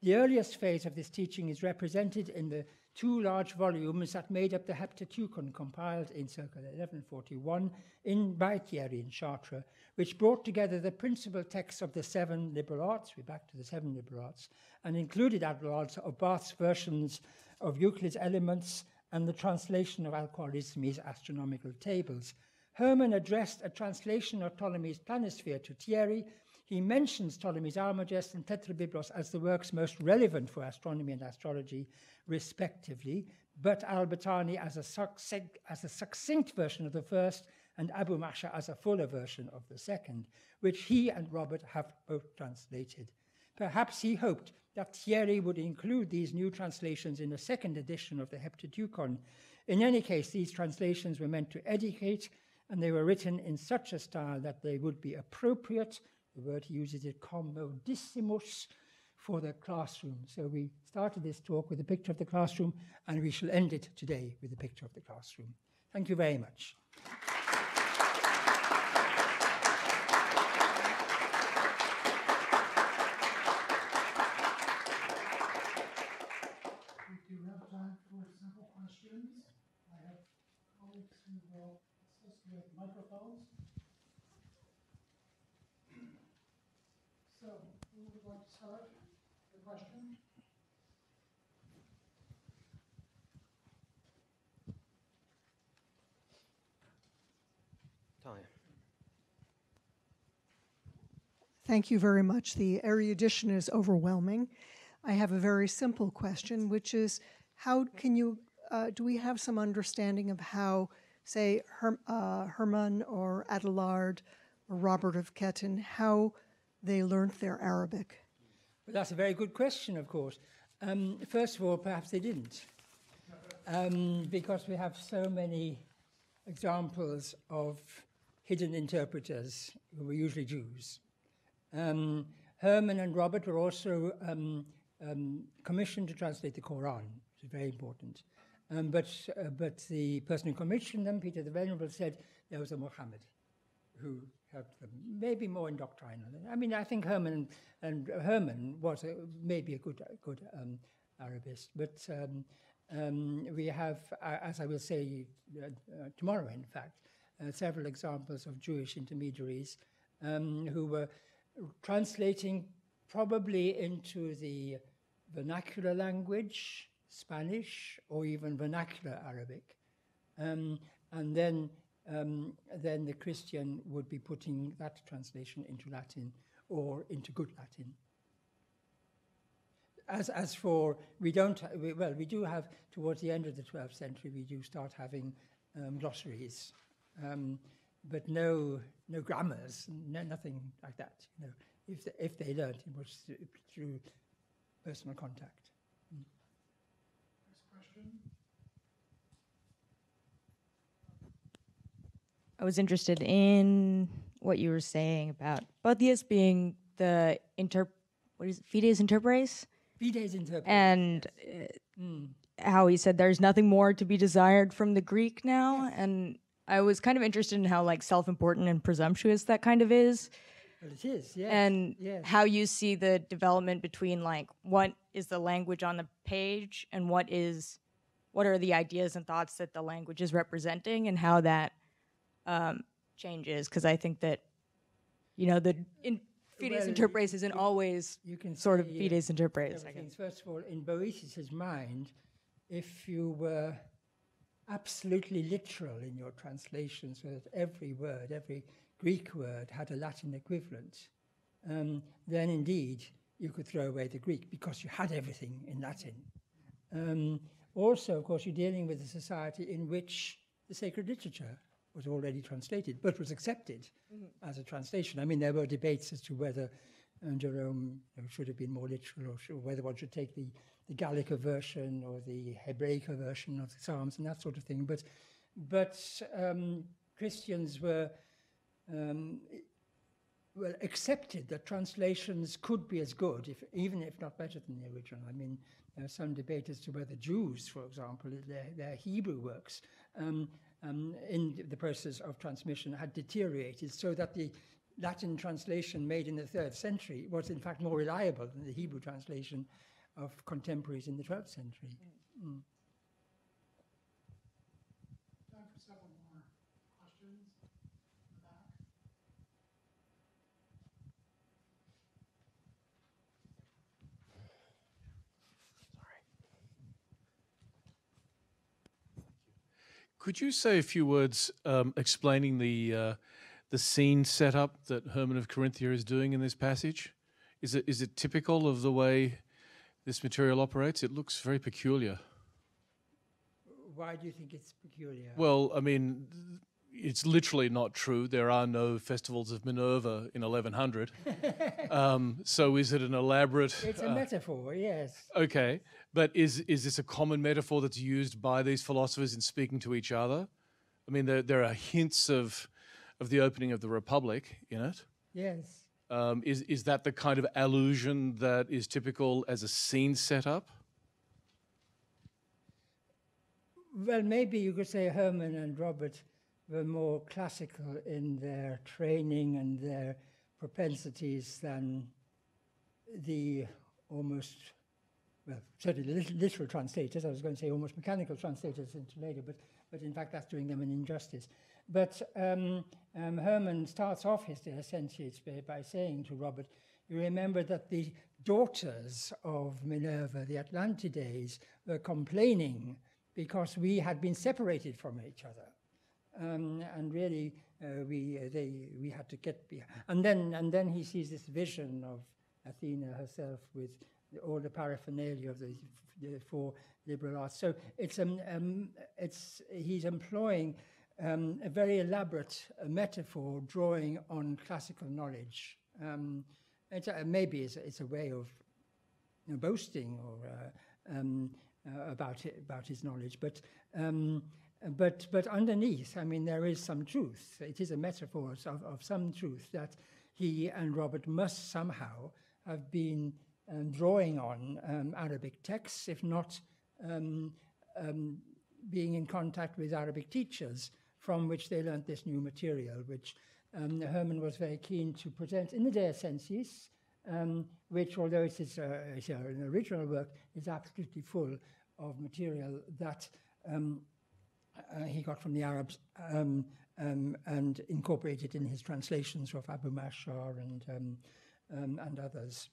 The earliest phase of this teaching is represented in the two large volumes that made up the Heptateuchon, compiled in circa eleven forty-one in, by Thierry in Chartres, which brought together the principal texts of the seven liberal arts, we're back to the seven liberal arts, and included Adelard of Bath's versions of Euclid's Elements and the translation of Al-Khwarizmi's astronomical tables. Herman addressed a translation of Ptolemy's planisphere to Thierry. He mentions Ptolemy's Almagest and Tetrabiblos as the works most relevant for astronomy and astrology, respectively, but Albertani as a, succinct, as a succinct version of the first and Abu Ma'shar as a fuller version of the second, which he and Robert have both translated. Perhaps he hoped that Thierry would include these new translations in a second edition of the Heptateuchon. In any case, these translations were meant to educate, and they were written in such a style that they would be appropriate. The word he uses is commodissimus, for the classroom. So we started this talk with a picture of the classroom, and we shall end it today with a picture of the classroom. Thank you very much. We do have time for simple questions. I have colleagues who will assist with microphones. So, who would like to start the question? Talia. Thank you very much. The erudition is overwhelming. I have a very simple question, which is, how can you, uh, do we have some understanding of how, say, Her uh, Herman or Adelard or Robert of Ketton, how they learned their Arabic? Well, that's a very good question, of course. Um, first of all, perhaps they didn't, um, because we have so many examples of hidden interpreters who were usually Jews. Um, Herman and Robert were also um, um, commissioned to translate the Quran, which is very important. Um, but, uh, but the person who commissioned them, Peter the Venerable, said there was a Muhammad who helped them, maybe more indoctrinal. I mean, I think Herman and Herman was a, maybe a good good um, Arabist, but um, um, we have, uh, as I will say uh, uh, tomorrow, in fact, uh, several examples of Jewish intermediaries um, who were translating probably into the vernacular language, Spanish, or even vernacular Arabic. Um, and then um, then the Christian would be putting that translation into Latin or into good Latin. As, as for, we don't, we, well, we do have, towards the end of the twelfth century, we do start having um, glossaries, um, but no no grammars, no, nothing like that, you know. If they, if they learned, it was through personal contact. Mm. Next question. I was interested in what you were saying about Boethius being the inter, what is it, fides interpares? Fides interpares. And yes. uh, mm. how he said there's nothing more to be desired from the Greek now. Yes. And I was kind of interested in how like self-important and presumptuous that kind of is. Well, it is, yes. And yes. how you see the development between like what is the language on the page and what is, what are the ideas and thoughts that the language is representing, and how that um, changes, because I think that, you know, the in, fides well, interpres isn't always you can sort of fides uh, interpres. I guess. First of all, in Boethius's mind, if you were absolutely literal in your translation, so that every word, every Greek word had a Latin equivalent, um, then indeed you could throw away the Greek because you had everything in Latin. Um, also, of course, you're dealing with a society in which the sacred literature was already translated, but was accepted mm-hmm. as a translation. I mean, there were debates as to whether um, Jerome you know, should have been more literal, or should, whether one should take the, the Gallic version or the Hebraic version of the Psalms and that sort of thing. But, but um, Christians were... Um, well, accepted that translations could be as good, if, even if not better than the original. I mean, there's some debate as to whether Jews, for example, their, their Hebrew works um, um, in the process of transmission had deteriorated, so that the Latin translation made in the third century was in fact more reliable than the Hebrew translation of contemporaries in the twelfth century. Mm. Mm. Could you say a few words um, explaining the uh, the scene setup that Herman of Carinthia is doing in this passage? Is it is it typical of the way this material operates? It looks very peculiar. Why do you think it's peculiar? Well, I mean, it's literally not true. There are no festivals of Minerva in eleven hundred. um, so is it an elaborate... It's a uh, metaphor, yes. Okay. But is is this a common metaphor that's used by these philosophers in speaking to each other? I mean, there there are hints of of the opening of the Republic in it. Yes. Um, is is that the kind of allusion that is typical as a scene setup? Well, maybe you could say Herman and Robert were more classical in their training and their propensities than the almost... well, certainly lit literal translators, I was going to say almost mechanical translators into later, but, but in fact that's doing them an injustice. But um, um, Herman starts off his De Essentiates by, by saying to Robert, you remember that the daughters of Minerva, the Atlantides, were complaining because we had been separated from each other. Um, and really, uh, we, uh, they, we had to get behind. And then, and then he sees this vision of Athena herself with all the paraphernalia of the, the four liberal arts. So it's um, um it's he's employing um, a very elaborate uh, metaphor, drawing on classical knowledge. Um, it's a, maybe it's a, it's a way of you know, boasting or uh, um, uh, about it, about his knowledge, but um, but but underneath, I mean, there is some truth. It is a metaphor of, of some truth that he and Robert must somehow have been and drawing on um, Arabic texts, if not um, um, being in contact with Arabic teachers from which they learned this new material, which um, Herman was very keen to present in the De Essentis, um, which, although it is a, it's a, an original work, is absolutely full of material that um, uh, he got from the Arabs um, um, and incorporated in his translations of Abu Ma'shar and, um, um, and others.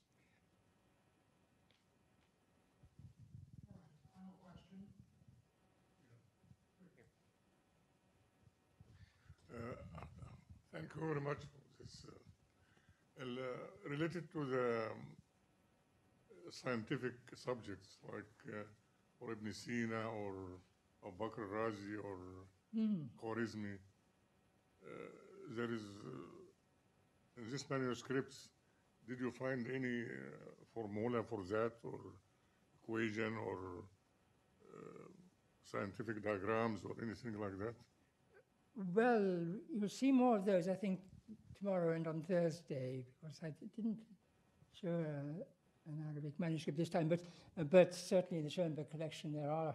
Uh, thank you very much for this. Uh, well, uh, related to the um, scientific subjects like uh, or Ibn Sina or Abu Bakr Razi or mm. Khwarizmi, uh, there is, uh, in these manuscripts, did you find any uh, formula for that or equation or uh, scientific diagrams or anything like that? Well, you'll see more of those, I think, tomorrow and on Thursday, because I didn't show uh, an Arabic manuscript this time, but uh, but certainly in the Schoenberg collection there are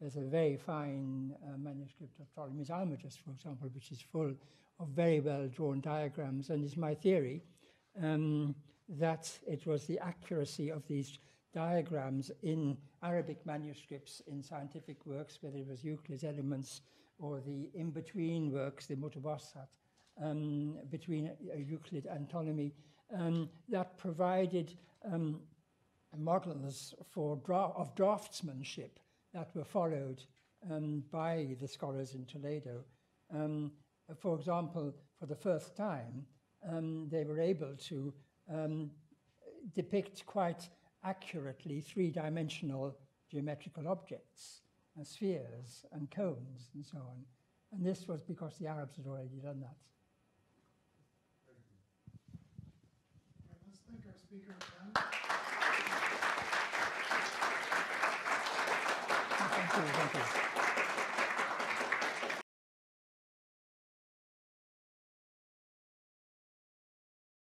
there's a very fine uh, manuscript of Ptolemy's Almagest, for example, which is full of very well drawn diagrams, and it's my theory um, that it was the accuracy of these diagrams in Arabic manuscripts in scientific works, whether it was Euclid's Elements or the in-between works, the Mutawassat, um, between Euclid and Ptolemy, um, that provided um, models for dra of draftsmanship that were followed um, by the scholars in Toledo. Um, for example, for the first time, um, they were able to um, depict quite accurately three-dimensional geometrical objects, and spheres and cones and so on. And this was because the Arabs had already done that. Let's thank our speaker again.